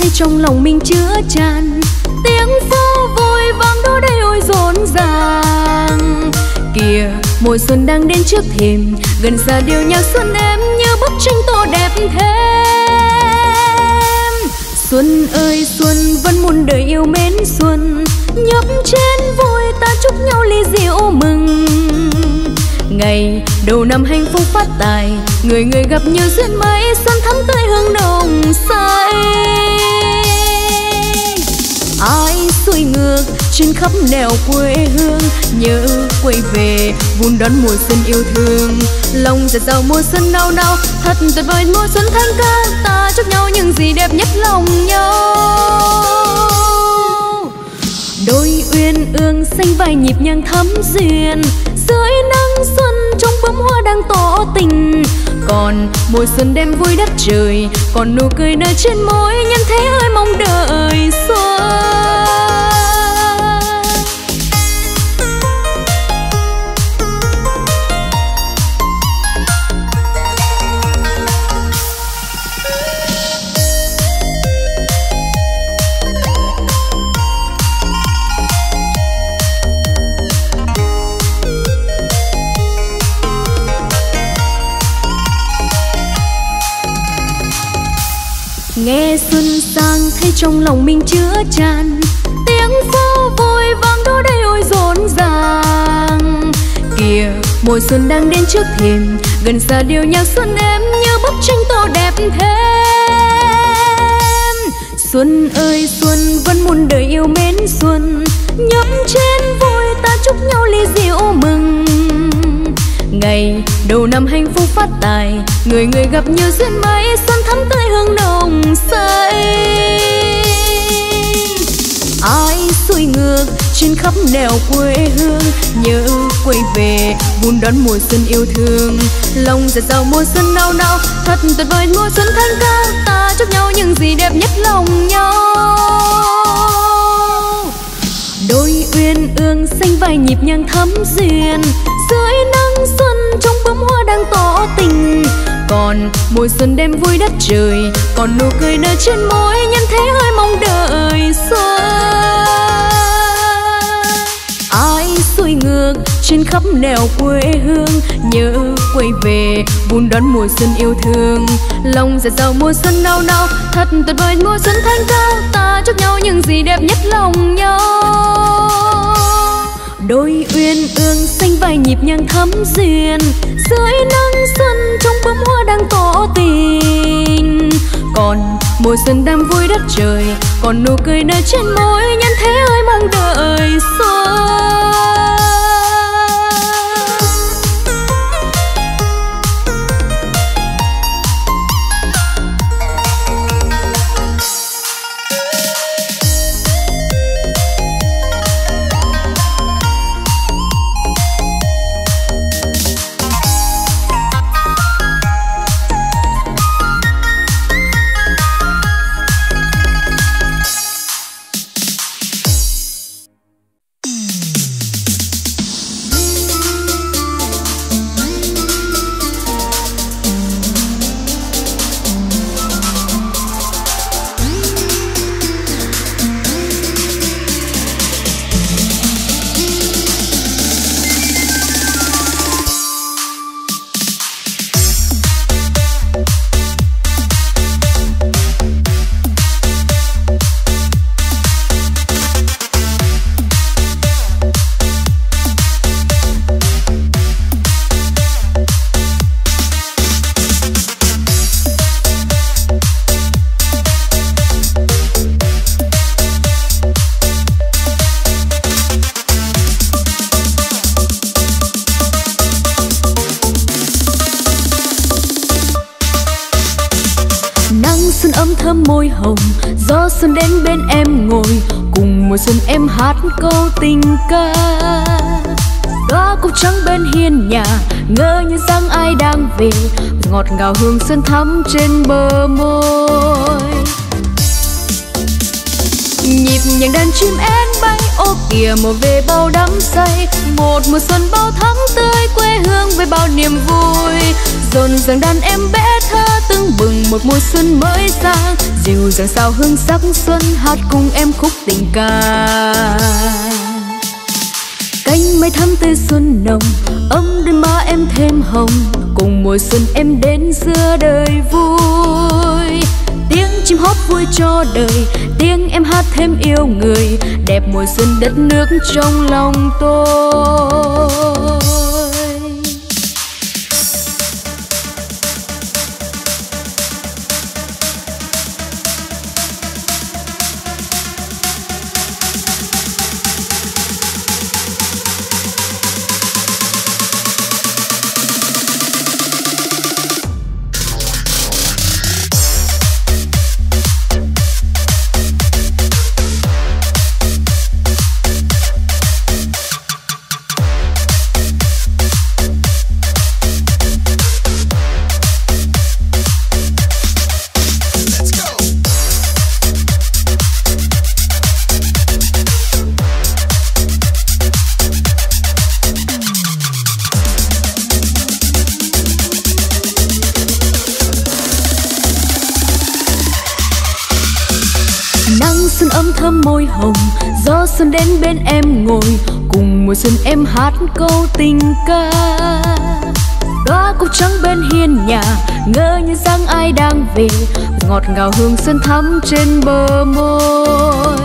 Thấy trong lòng mình chứa tràn tiếng phố vui vang đó đây ôi rộn ràng. Kìa mùa xuân đang đến trước thềm, gần xa điệu nhạc xuân em như bức tranh tô đẹp thêm. Xuân ơi xuân vẫn muôn đời yêu mến xuân, nhấp chén vui ta chúc nhau ly rượu mừng. Ngày đầu năm hạnh phúc phát tài, người người gặp nhiều duyên mới, xuân thắm tươi hương đồng say. Ai xuôi ngược trên khắp nẻo quê hương, nhớ quay về vun đón mùa xuân yêu thương. Lòng dạt dào mùa xuân nao nao, thật tuyệt vời mùa xuân thanh ca, ta chúc nhau những gì đẹp nhất lòng nhau. Đôi uyên ương xanh vài nhịp nhàng thắm duyên, dưới nắng xuân trong bướm hoa đang tỏ tình. Còn mùa xuân đem vui đất trời, còn nụ cười nở trên môi, nhân thế hơi mong đợi xuân. Nghe xuân sang thấy trong lòng mình chứa tràn tiếng phố vui vang đó đây ôi rộn ràng. Kìa mùa xuân đang đến trước thềm, gần xa điệu nhạc xuân em như bức tranh tô đẹp thêm. Xuân ơi xuân vẫn muôn đời yêu mến xuân, nhấp chén vui ta chúc nhau ly rượu mừng. Ngày đầu năm hạnh phúc phát tài, người người gặp nhiều duyên mới, xuân thắm tươi hương nồng say. Ai xuôi ngược trên khắp nẻo quê hương, nhớ quay về vun đón mùa xuân yêu thương. Lòng dạt dào mùa xuân nao nao, thật tuyệt vời mùa xuân thanh ca, ta chúc nhau những gì đẹp nhất lòng nhau. Đôi uyên ương xanh vài nhịp nhàng thắm duyên, dưới nắng nắng xuân trong bông hoa đang tỏ tình, còn mùa xuân đêm vui đất trời, còn nụ cười nở trên môi nhân thế hơi mong đợi xuân. Ai xuôi ngược trên khắp nẻo quê hương, nhớ quay về vun đón mùa xuân yêu thương. Lòng dạt dào mùa xuân nao nao, thật tuyệt vời mùa xuân thanh cao. Ta chúc nhau những gì đẹp nhất lòng nhau. Đôi uyên ương xanh vài nhịp nhàng thắm duyên, dưới nắng xuân trong bông hoa đang tỏ tình, còn mùa xuân đang vui đất trời, còn nụ cười nở trên môi nhân thế ơi mong đợi xuân. Câu tình ca đó cúc trắng bên hiên nhà, ngỡ như rằng ai đang về, ngọt ngào hương xuân thắm trên bờ môi. Nhịp nhàng đàn chim én bay, ô kìa mùa về bao đắm say, một mùa xuân bao tháng tươi, quê hương với bao niềm vui. Rộn ràng đàn em bé thơ tưng bừng một mùa xuân mới sang, dịu dàng sao hương sắc xuân hát cùng em khúc tình ca. Cánh mấy tháng tươi xuân nồng, ấm đôi má em thêm hồng, cùng mùa xuân em đến giữa đời vui. Tiếng chim hót vui cho đời, tiếng em hát thêm yêu người, đẹp mùa xuân đất nước trong lòng tôi. Xuân đến bên em ngồi, cùng mùa xuân em hát câu tình ca. Đóa cúc trắng bên hiên nhà, ngỡ như rằng ai đang về, ngọt ngào hương xuân thắm trên bờ môi.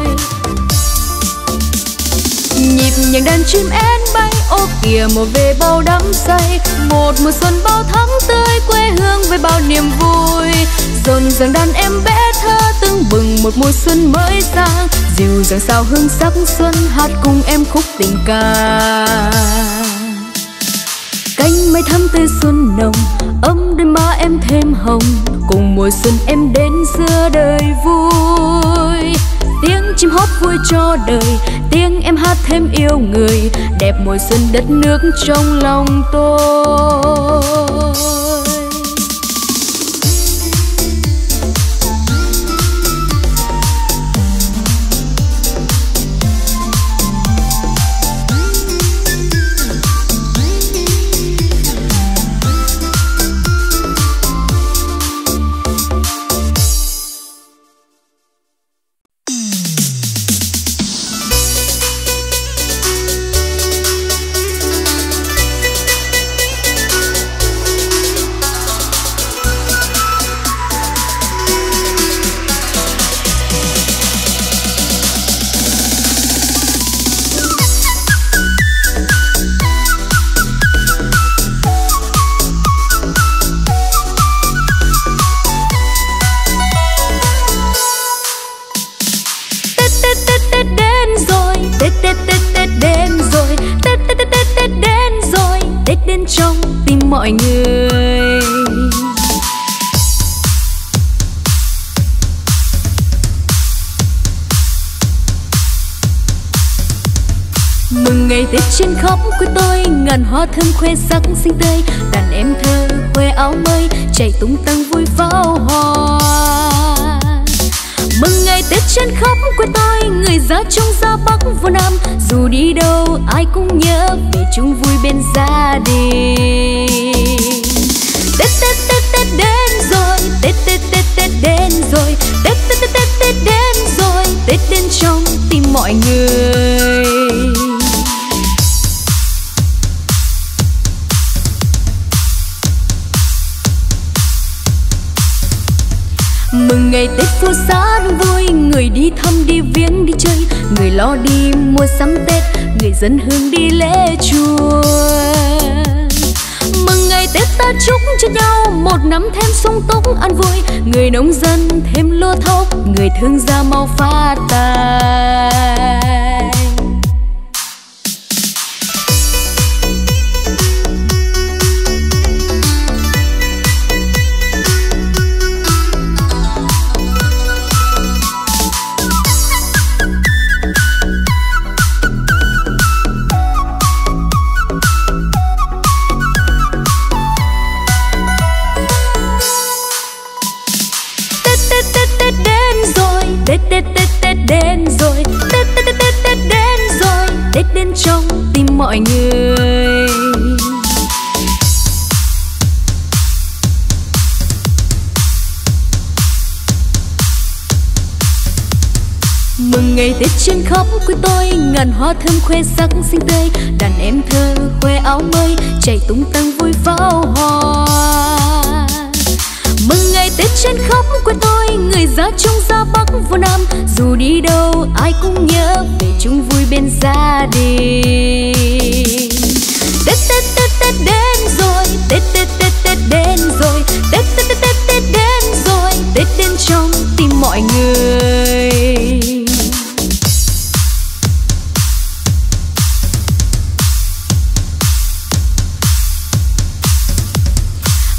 Nhịp nhàng đàn chim én bay, ô kìa mùa về bao đắm say, một mùa xuân bao thắm tươi, quê hương với bao niềm vui. Rộn ràng đàn em bé thơ tưng bừng một mùa xuân mới sang, dịu dàng sao hương sắc xuân hát cùng em khúc tình ca. Cánh mây thắm tươi xuân nồng, ấm đôi má em thêm hồng, cùng mùa xuân em đến giữa đời vui. Tiếng chim hót vui cho đời, tiếng em hát thêm yêu người, đẹp mùa xuân đất nước trong lòng tôi. trên khóc quê tôi ngàn hoa thơm khoe sắc xinh tươi, đàn em thơ khoe áo mới chạy tung tăng vui pháo hoa. Mừng ngày Tết trên khắp quê tôi, người ra trong ra bắc vô nam, dù đi đâu ai cũng nhớ về chung vui bên gia đình. Tết Tết Tết Tết đến rồi, Tết Tết Tết Tết đến rồi, Tết Tết Tết Tết Tết đến rồi, Tết đến trong tim mọi người. Mừng ngày Tết phố xá đông vui, người đi thăm đi viếng đi chơi, người lo đi mua sắm Tết, người dân hương đi lễ chùa. Mừng ngày Tết ta chúc cho nhau một năm thêm sung túc an vui, người nông dân thêm lúa thóc, người thương gia mau phát tài. Mọi người mừng ngày Tết trên khắp quê tôi, ngàn hoa thơm khoe sắc xinh tươi, đàn em thơ khoe áo mới chạy tung tăng vui pháo hoa. Mừng ngày Tết trên khắp quê tôi, người ra trong ra bắc vô nam, dù đi đâu ai cũng nhớ về chung vui bên gia đình. Tết Tết Tết Tết đến rồi, Tết Tết Tết Tết đến rồi, Tết Tết Tết Tết Tết đến rồi, Tết đến trong tim mọi người.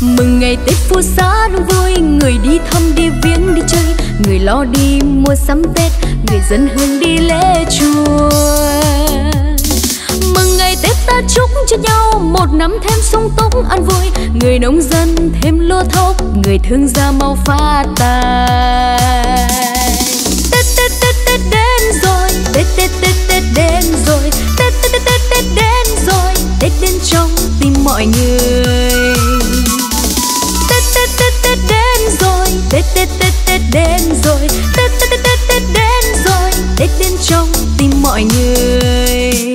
Mừng ngày Tết phố xá đông vui, người đi thăm đi viếng đi chơi, người lo đi mua sắm Tết, người dân hương đi lễ chùa. Mừng ngày Tết ta chúc cho nhau một năm thêm sung túc an vui, người nông dân thêm lúa thóc, người thương gia mau phát tài. Tết Tết Tết Tết đến rồi, Tết Tết Tết Tết đến rồi, Tết Tết Tết Tết Tết đến rồi, Tết đến trong tim mọi người. Tết Tết Tết Tết đến rồi, Tết Tết Tết Tết đến rồi, Tết Tết Tết Tết Tết đến rồi, Tết đến trong tim mọi người.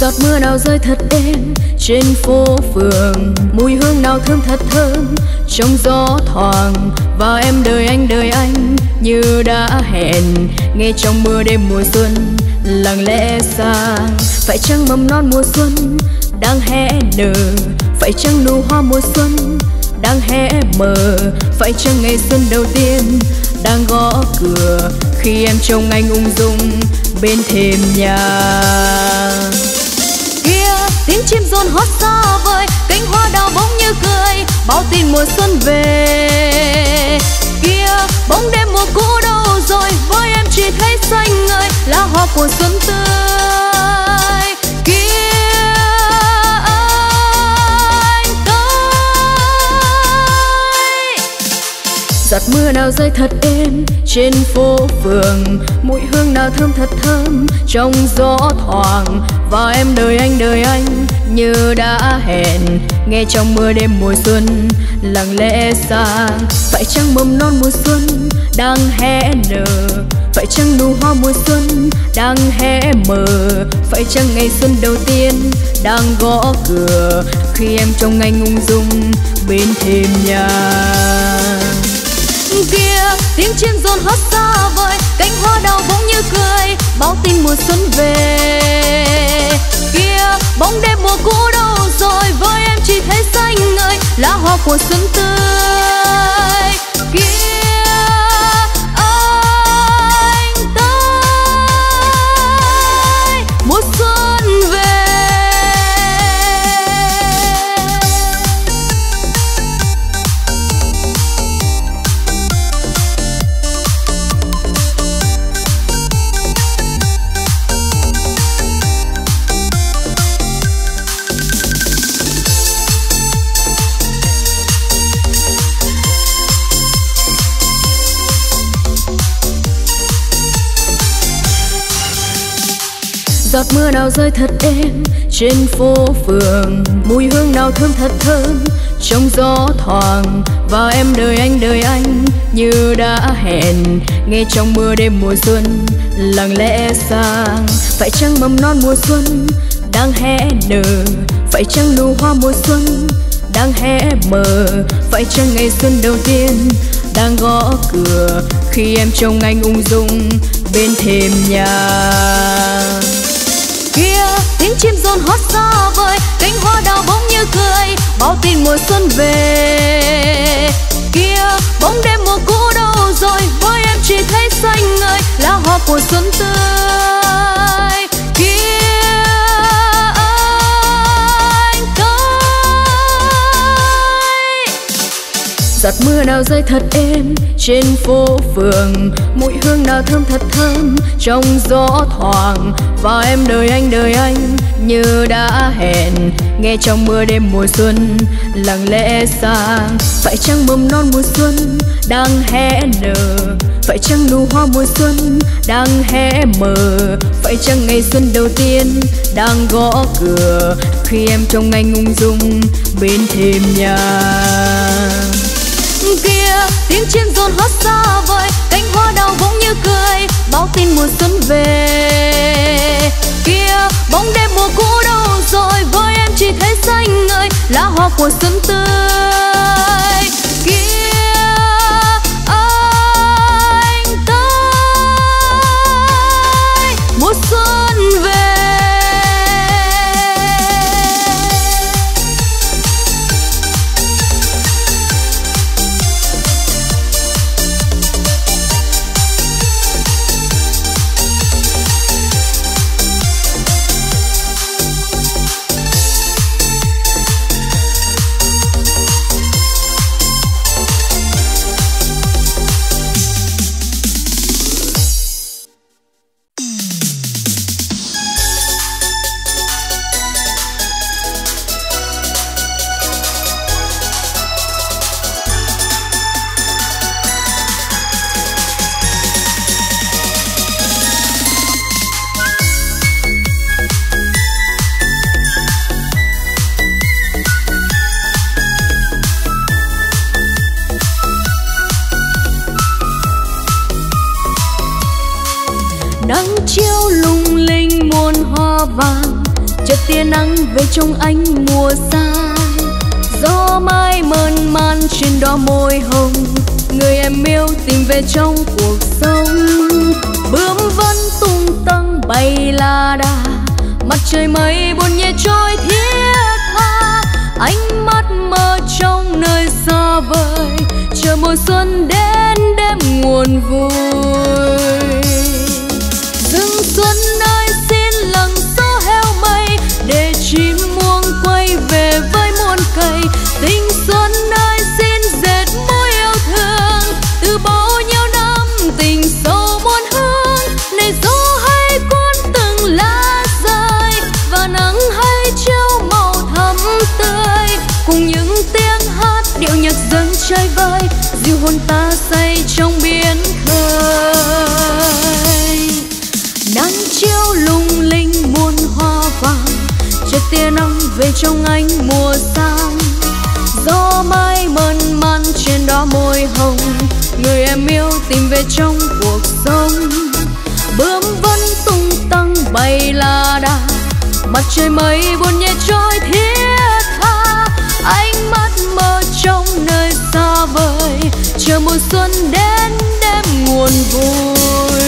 Giọt mưa nào rơi thật êm trên phố phường, mùi hương nào thơm thật thơm trong gió thoảng, và em đời anh đời anh như đã hẹn, nghe trong mưa đêm mùa xuân lặng lẽ xa. Phải chăng mầm non mùa xuân đang hé nở, phải chăng nụ hoa mùa xuân đang hé mở, phải chăng ngày xuân đầu tiên đang gõ cửa khi em trông anh ung dung bên thềm nhà. Tiếng chim rộn hót xa vời, cánh hoa đào bóng như cười báo tin mùa xuân về. Kia bóng đêm mùa cũ đâu rồi, với em chỉ thấy xanh ngời lá hoa của xuân tươi. Kia anh tới, giọt Mưa nào rơi thật êm trên phố phường, mùi hương nào thơm thật thơm trong gió thoảng. Và em đời anh đời anh như đã hẹn, nghe trong mưa đêm mùa xuân lặng lẽ xa. Phải chăng mầm non mùa xuân đang hé nở, phải chăng nụ hoa mùa xuân đang hé mở, phải chăng ngày xuân đầu tiên đang gõ cửa khi em trong anh ung dung bên thềm nhà. Kia tiếng chim rộn hót xa vời, cánh hoa đào bỗng như cười báo tin mùa xuân về. Kia bóng đêm mùa cũ đâu rồi, với em chỉ thấy xanh ngời lá hoa của xuân tươi. Kia giọt mưa nào rơi thật êm trên phố phường, mùi hương nào thơm thật thơm trong gió thoảng. Và em đời anh đời anh như đã hẹn, nghe trong mưa đêm mùa xuân lặng lẽ xa. Phải chăng mầm non mùa xuân đang hé nở, phải chăng nụ hoa mùa xuân đang hé mở, phải chăng ngày xuân đầu tiên đang gõ cửa khi em trông anh ung dung bên thềm nhà. Kia tiếng chim rộn hót xa vời, cánh hoa đào bỗng như cười báo tin mùa xuân về. Kia bóng đêm mùa cũ đâu rồi, với em chỉ thấy xanh ngời lá hoa của xuân tươi. Kia anh tới giọt mưa nào rơi thật êm trên phố phường, mùi hương nào thơm thật thơm trong gió thoảng. Và em đời anh đời anh như đã hẹn, nghe trong mưa đêm mùa xuân lặng lẽ xa. Phải chăng mầm non mùa xuân đang hé nở, phải chăng nụ hoa mùa xuân đang hé mở, phải chăng ngày xuân đầu tiên đang gõ cửa khi em trông anh ung dung bên thềm nhà. Kia tiếng chim rộn hót xa vời, cánh hoa đào bỗng như cười báo tin mùa xuân về. Kia bóng đêm mùa cũ đâu rồi, với em chỉ thấy xanh ngời lá hoa của xuân tươi. Kia anh tới mùa xuân về. Về trong ánh mùa xa, gió mai mơn man trên đóa môi hồng, người em yêu tìm về trong cuộc sống. Bướm vẫn tung tăng bay la đà, mặt trời mây buồn nhẹ trôi thiết tha, ánh mắt mơ trong nơi xa vời, chờ mùa xuân đến đêm nguồn vui. Rừng xuân ơi xin lặng gió heo mây, để chim muông quay về với muôn cây. Tình xuân ơi xin dệt mối yêu thương, từ bao nhiêu năm tình sâu muôn hương. Này gió hay cuốn từng lá rơi, và nắng hay treo màu thắm tươi, cùng những tiếng hát điệu nhạc dâng chơi vơi, dịu hồn ta say vơi trong biển khơi. Nắng chiếu lung linh muôn hoa vàng, chợt tia nắng về trong ánh mùa sang. Gió mây mơn man trên đó môi hồng, người em yêu tìm về trong cuộc sống. Bướm vẫn tung tăng bay la đà, mặt trời mây buồn nhẹ trôi thiết tha. Ánh mắt mơ trong nơi xa vời, chờ mùa xuân đến đêm nguồn vui.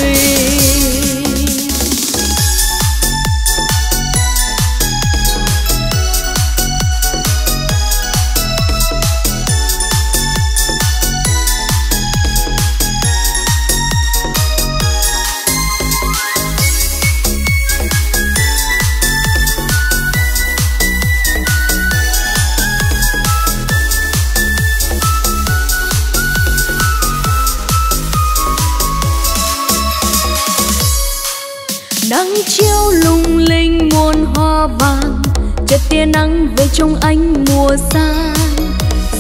Nắng chiếu lung linh muôn hoa vàng, chợt tia nắng về trong ánh mùa sang.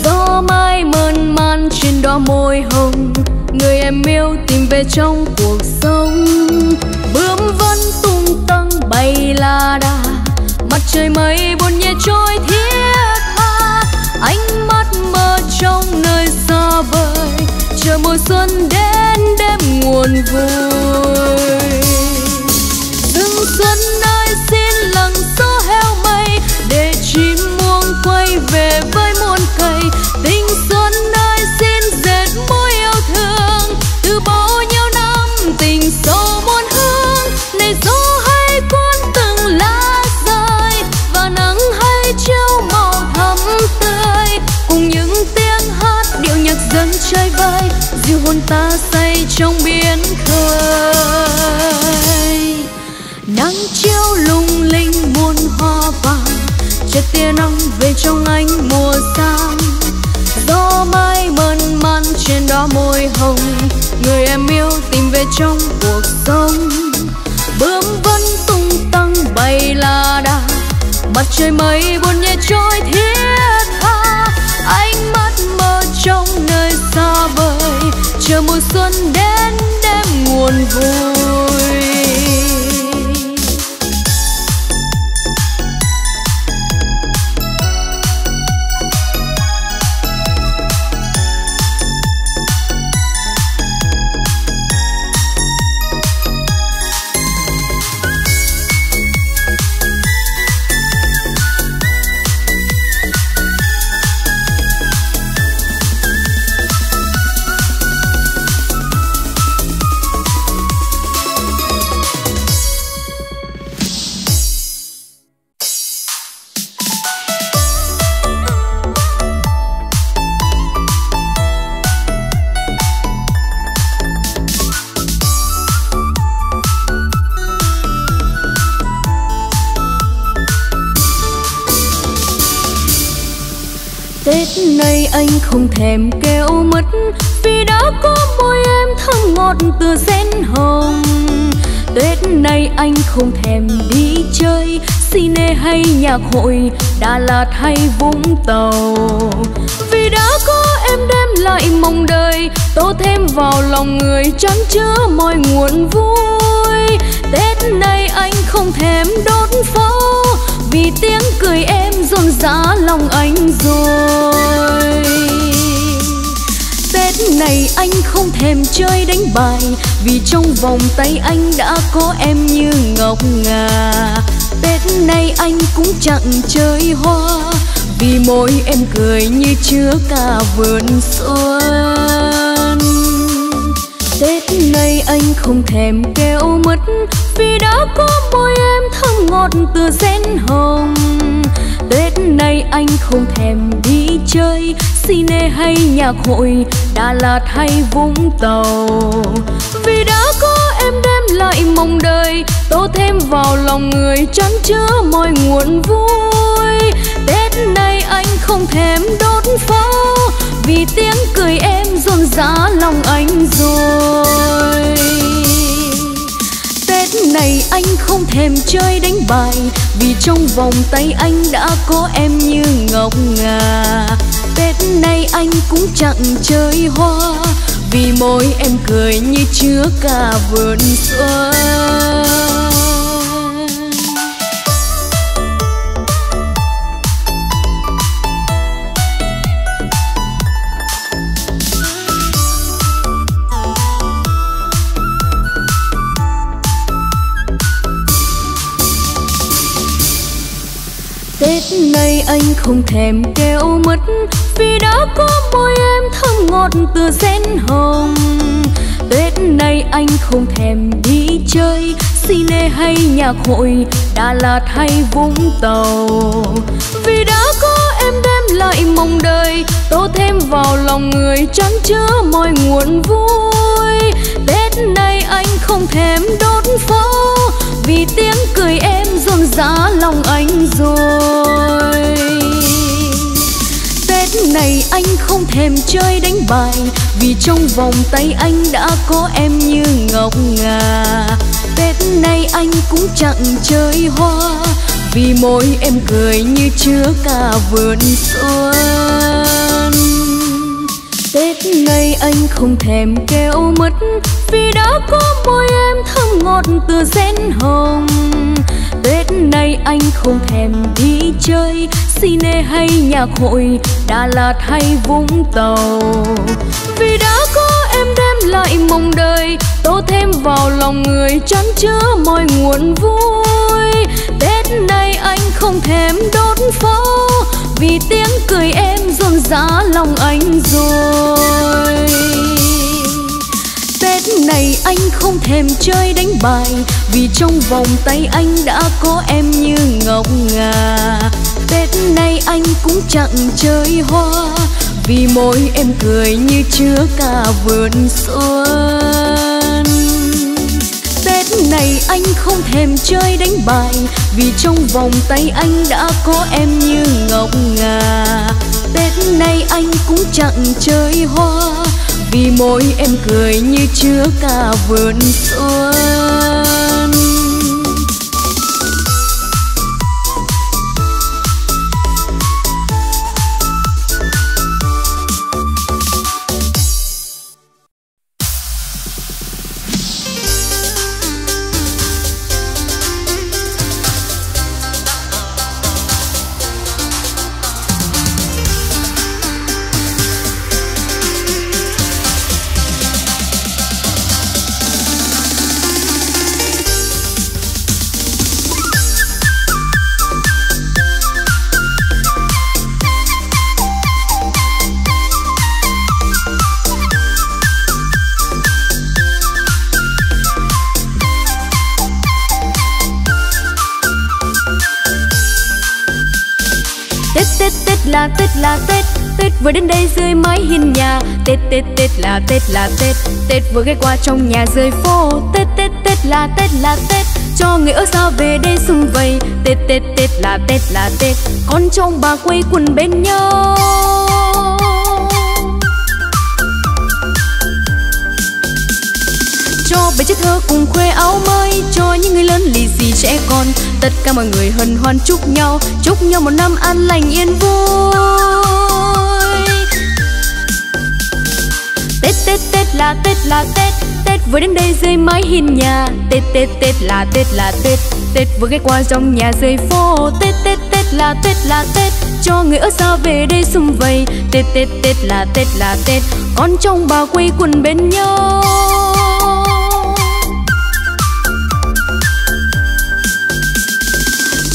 Gió mai mơn man trên đó môi hồng, người em yêu tìm về trong cuộc sống. Bướm vẫn tung tăng bay la đà, mặt trời mây buồn nhẹ trôi thiết tha. Ánh mắt mơ trong nơi xa vời, chờ mùa xuân đến đêm nguồn vui. Xuân ơi xin lặng gió heo mây, để chim muông quay về với muôn cây. Tình xuân ơi xin dệt mối yêu thương, từ bao nhiêu năm tình sâu muôn hương. Này gió hay cuốn từng lá rơi, và nắng hay chiếu màu thắm tươi. Cùng những tiếng hát điệu nhạc dân chơi vơi, dìu hồn ta say trong biển khơi. Nắng chiếu lung linh muôn hoa vàng, chợt tia nắng về trong ánh mùa sang. Gió mây mơn man trên đó môi hồng, người em yêu tìm về trong cuộc sống. Bướm vẫn tung tăng bay la đà, mặt trời mây buồn nhẹ trôi thiết tha. Ánh mắt mơ trong nơi xa vời, chờ mùa xuân đến đêm nguồn vui. Anh không thèm kêu mất, vì đã có môi em thơm ngọt từ sen hồng. Tết nay anh không thèm đi chơi cine hay nhạc hội Đà Lạt hay Vũng Tàu, vì đã có em đem lại mong đời, tô thêm vào lòng người chan chứa mọi nguồn vui. Tết nay anh không thèm đốt pháo, vì tiếng cười em rộn rã lòng anh rồi. Tết này anh không thèm chơi đánh bài, vì trong vòng tay anh đã có em như ngọc ngà. Tết nay anh cũng chẳng chơi hoa, vì môi em cười như chứa cả vườn xuân. Tết nay anh không thèm kêu mất, vì đã có môi em thơm ngọt từ sen hồng. Tết nay anh không thèm đi chơi cine hay nhạc hội Đà Lạt hay Vũng Tàu, vì đã có em đem lại mong đời, tô thêm vào lòng người chan chứa mọi nguồn vui. Tết nay anh không thèm đốt pháo, vì tiếng cười em rộn rã lòng anh rồi. Tết này anh không thèm chơi đánh bài, vì trong vòng tay anh đã có em như ngọc ngà. Tết nay anh cũng chẳng chơi hoa, vì môi em cười như chứa cả vườn xuân. Nay anh không thèm kêu mất vì đã có môi em thơm ngọt tựa sen hồng. Tết nay anh không thèm đi chơi cine hay nhạc hội Đà Lạt hay Vũng Tàu, vì đã có em đem lại mong đời tô thêm vào lòng người chan chứa mọi nguồn vui. Tết nay anh không thèm đốt pháo vì tiếng cười em rộn rã lòng anh rồi. Tết này anh không thèm chơi đánh bài vì trong vòng tay anh đã có em như ngọc ngà. Tết nay anh cũng chẳng chơi hoa vì môi em cười như chứa cả vườn xuân. Tết nay anh không thèm kêu mất vì đã có môi em thơm ngọt tựa sen hồng. Tết nay anh không thèm đi chơi cine hay nhạc hội Đà Lạt hay Vũng Tàu, vì đã có em đem lại mong đời tô thêm vào lòng người chan chứa mọi nguồn vui. Tết nay anh không thèm đốt pháo vì tiếng cười em rộn rã lòng anh rồi. Tết này anh không thèm chơi đánh bài vì trong vòng tay anh đã có em như ngọc ngà. Tết nay anh cũng chẳng chơi hoa vì môi em cười như chứa cả vườn xuân. Tết này anh không thèm chơi đánh bài vì trong vòng tay anh đã có em như ngọc ngà. Tết nay anh cũng chẳng chơi hoa vì môi em cười như chứa cả vườn xuân. Là Tết, Tết vừa đến đây dưới mái hiên nhà. Tết, Tết, Tết là Tết là Tết, Tết vừa ghé qua trong nhà rơi phố. Tết, Tết, Tết là Tết là Tết, cho người ở xa về đây sum vầy. Tết, Tết, Tết là Tết là Tết, con cháu bà quây quần bên nhau. Cho bé chết thơ cùng khoe áo mới, cho những người lớn lì xì trẻ con. Tất cả mọi người hân hoan chúc nhau, chúc nhau một năm an lành yên vui. Tết, Tết, Tết là Tết là Tết, Tết vừa đến đây dưới mái hiên nhà. Tết, Tết, Tết là Tết là Tết, Tết vừa ghé qua trong nhà dưới phố. Tết, Tết, Tết là Tết là Tết, cho người ở xa về đây sum vầy. Tết, Tết, Tết là Tết là Tết, con cháu bà quây quần bên nhau.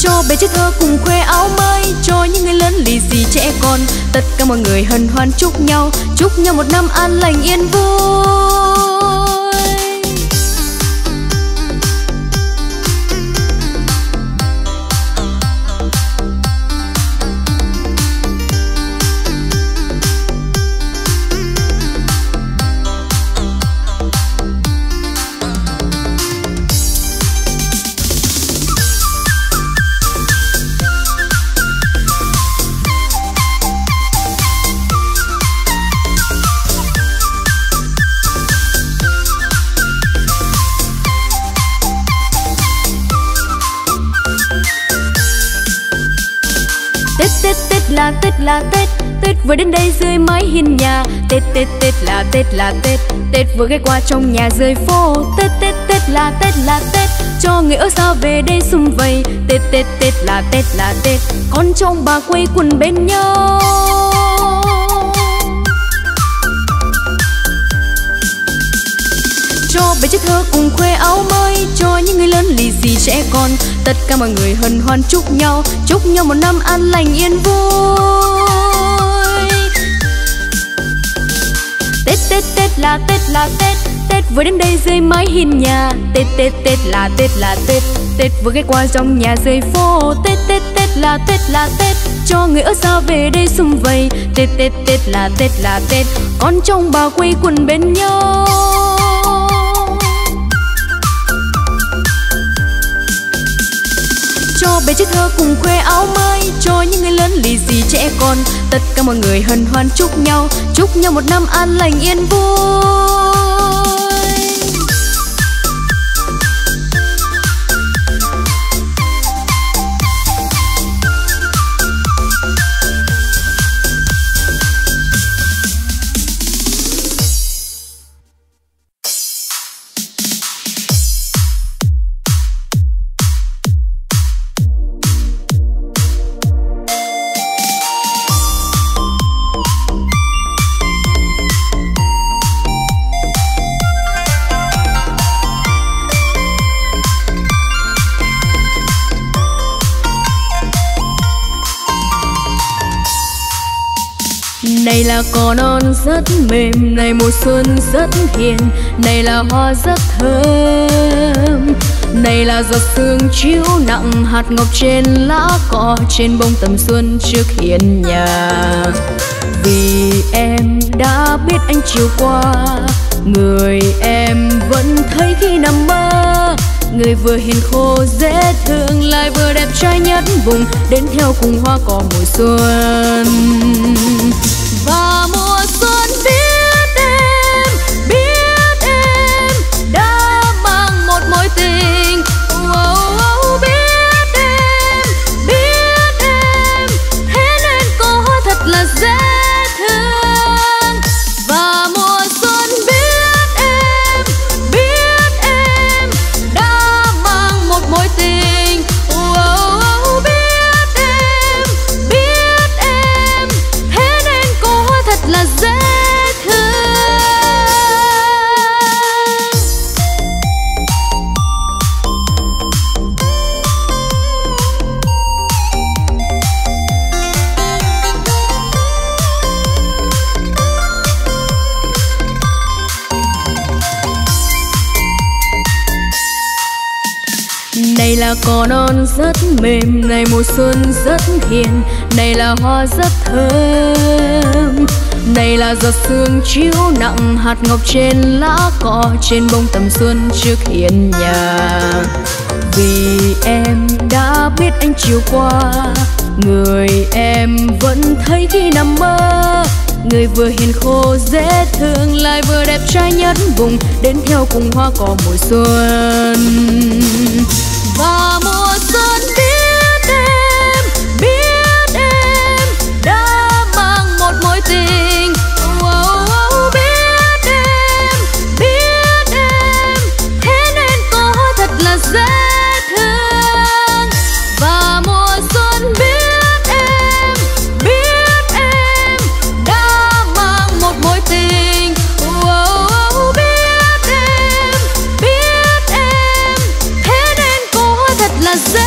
Cho bé trẻ thơ cùng khoe áo mới, cho những người lớn lì xì trẻ con. Tất cả mọi người hân hoan chúc nhau, chúc nhau một năm an lành yên vui. là Tết là Tết, Tết vừa đến đây dưới mái hiên nhà. Tết Tết Tết là Tết là Tết, Tết vừa ghé qua trong nhà dưới phố. Tết Tết Tết là Tết là Tết, cho người ở xa về đây sum vầy. Tết Tết Tết là Tết là Tết, con cháu bà quây quần bên nhau. Cho bé trẻ thơ cùng khoe áo mới, cho những người lớn lì xì trẻ con. Tất cả mọi người hân hoan chúc nhau, chúc nhau một năm an lành yên vui. Tết Tết Tết là Tết là Tết, Tết vừa đến đây dưới mái hiên nhà. Tết Tết Tết là Tết là Tết, Tết vừa ghé qua trong nhà dưới phố. Tết Tết Tết là Tết là Tết, cho người ở xa về đây sum vầy. Tết Tết Tết là Tết là Tết, con trong bà quây quần bên nhau. Cho bé trẻ thơ cùng khoe áo mới, cho những người lớn lì xì trẻ con. Tất cả mọi người hân hoan chúc nhau, chúc nhau một năm an lành yên vui. Này là cỏ non rất mềm, này mùa xuân rất hiền, này là hoa rất thơm. Này là giọt sương chiếu nặng, hạt ngọc trên lá cỏ, trên bông tầm xuân trước hiên nhà. Vì em đã biết anh chiều qua, người em vẫn thấy khi nằm mơ. Người vừa hiền khô dễ thương, lại vừa đẹp trai nhất vùng, đến theo cùng hoa cỏ mùa xuân. Và mùa xuân biết em, biết em đã mang một mối tình. Oh, oh, biết em, biết em thế nên có thật là dễ thương. Và mùa xuân biết em, biết em đã mang một mối tình. Oh, oh, biết em, biết em thế nên có thật là dễ thương. Này là cỏ non rất mềm, này mùa xuân rất hiền, này là hoa rất thơm. Này là giọt sương chiếu nặng, hạt ngọc trên lá cỏ, trên bông tầm xuân trước hiên nhà. Vì em đã biết anh chiều qua, người em vẫn thấy khi nằm mơ. Người vừa hiền khô dễ thương, lại vừa đẹp trai nhất vùng, đến theo cùng hoa cỏ mùa xuân. Và mùa xuân biết em, biết em đã mang một mối tình. Oh, oh, biết em, biết em thế nên có thật là dễ thương. Và mùa xuân biết em, biết em đã mang một mối tình. Oh, oh, biết em, biết em thế nên có thật là dễ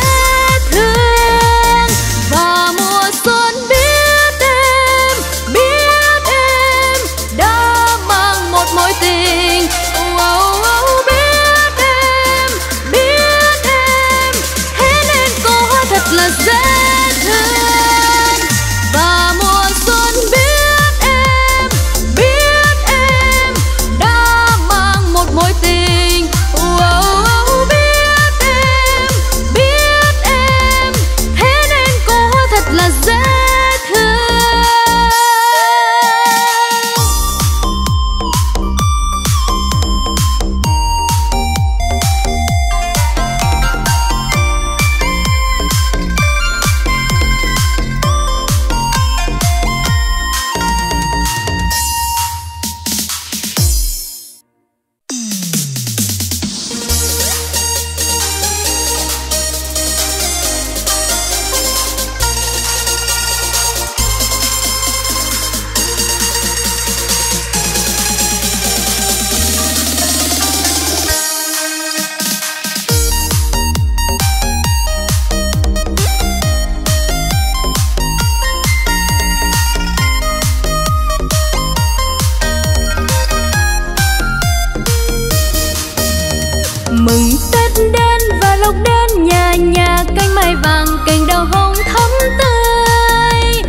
mừng Tết đến và lộc đến, nhà nhà cành mai vàng cành đào hồng thắm tươi.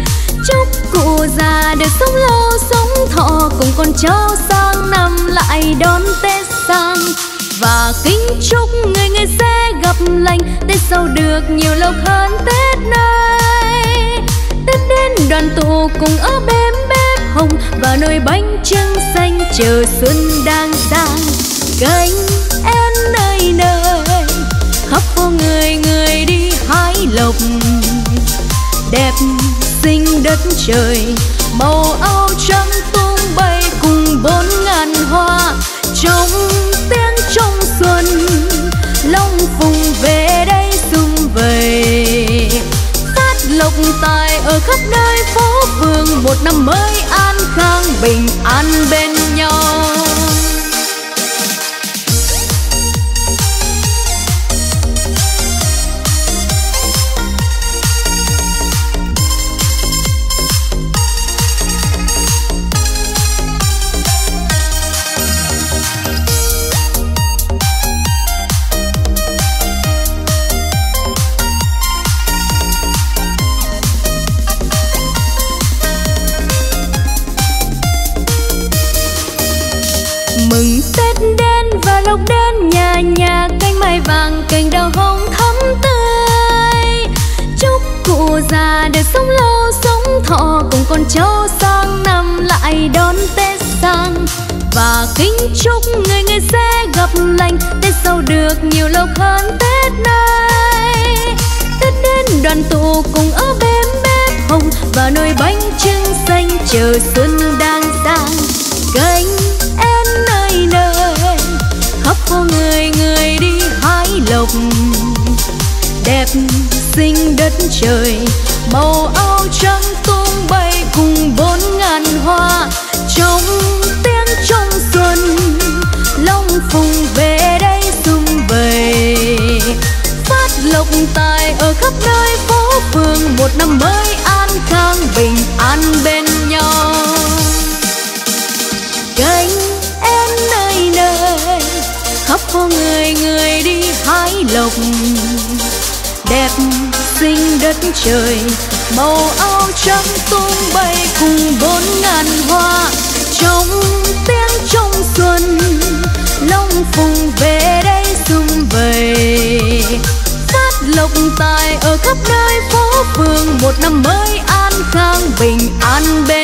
Chúc cụ già được sống lâu sống thọ cùng con cháu sang năm lại đón Tết sang, và kính chúc người người sẽ gặp lành, Tết sau được nhiều lộc hơn Tết nay. Tết đến đoàn tụ cùng ở bên bếp hồng và nồi bánh trưng xanh chờ xuân đang sang. Cánh én nơi nơi khắp phố người người đi hái lộc, đẹp xinh đất trời màu áo trắng tung bay cùng bốn ngàn hoa. Trong tiếng trong xuân long vùng về đây sum vầy, phát lộc tài ở khắp nơi phố phường, một năm mới an khang bình an bên nhau. Mừng Tết đến và lộc đến, nhà nhà cành mai vàng cành đào hồng thắm tươi. Chúc cụ già được sống lâu sống thọ cùng con cháu sang năm lại đón Tết sang, và kính chúc người người sẽ gặp lành, Tết sau được nhiều lộc hơn Tết nay. Tết đến đoàn tụ cùng ở bên bếp hồng và nồi bánh trưng xanh chờ xuân đang sang. Cánh én nơi nơi khắp phố người người đi hái lộc, đẹp xinh đất trời màu áo trắng tung bay cùng bốn ngàn hoa. Trong tiếng trong xuân long phùng về đây sum vầy, phát lộc tài ở khắp nơi phố phường, một năm mới an khang bình an bên nhau. Cánh én nơi nơi khắp phố người người đi hái lộc, đẹp xinh đất trời màu áo trắng tung bay cùng bốn ngàn hoa. Trong tiếng trong xuân long phùng về đây sum vầy, phát lộc tài ở khắp nơi phố phường, một năm mới an khang bình an bên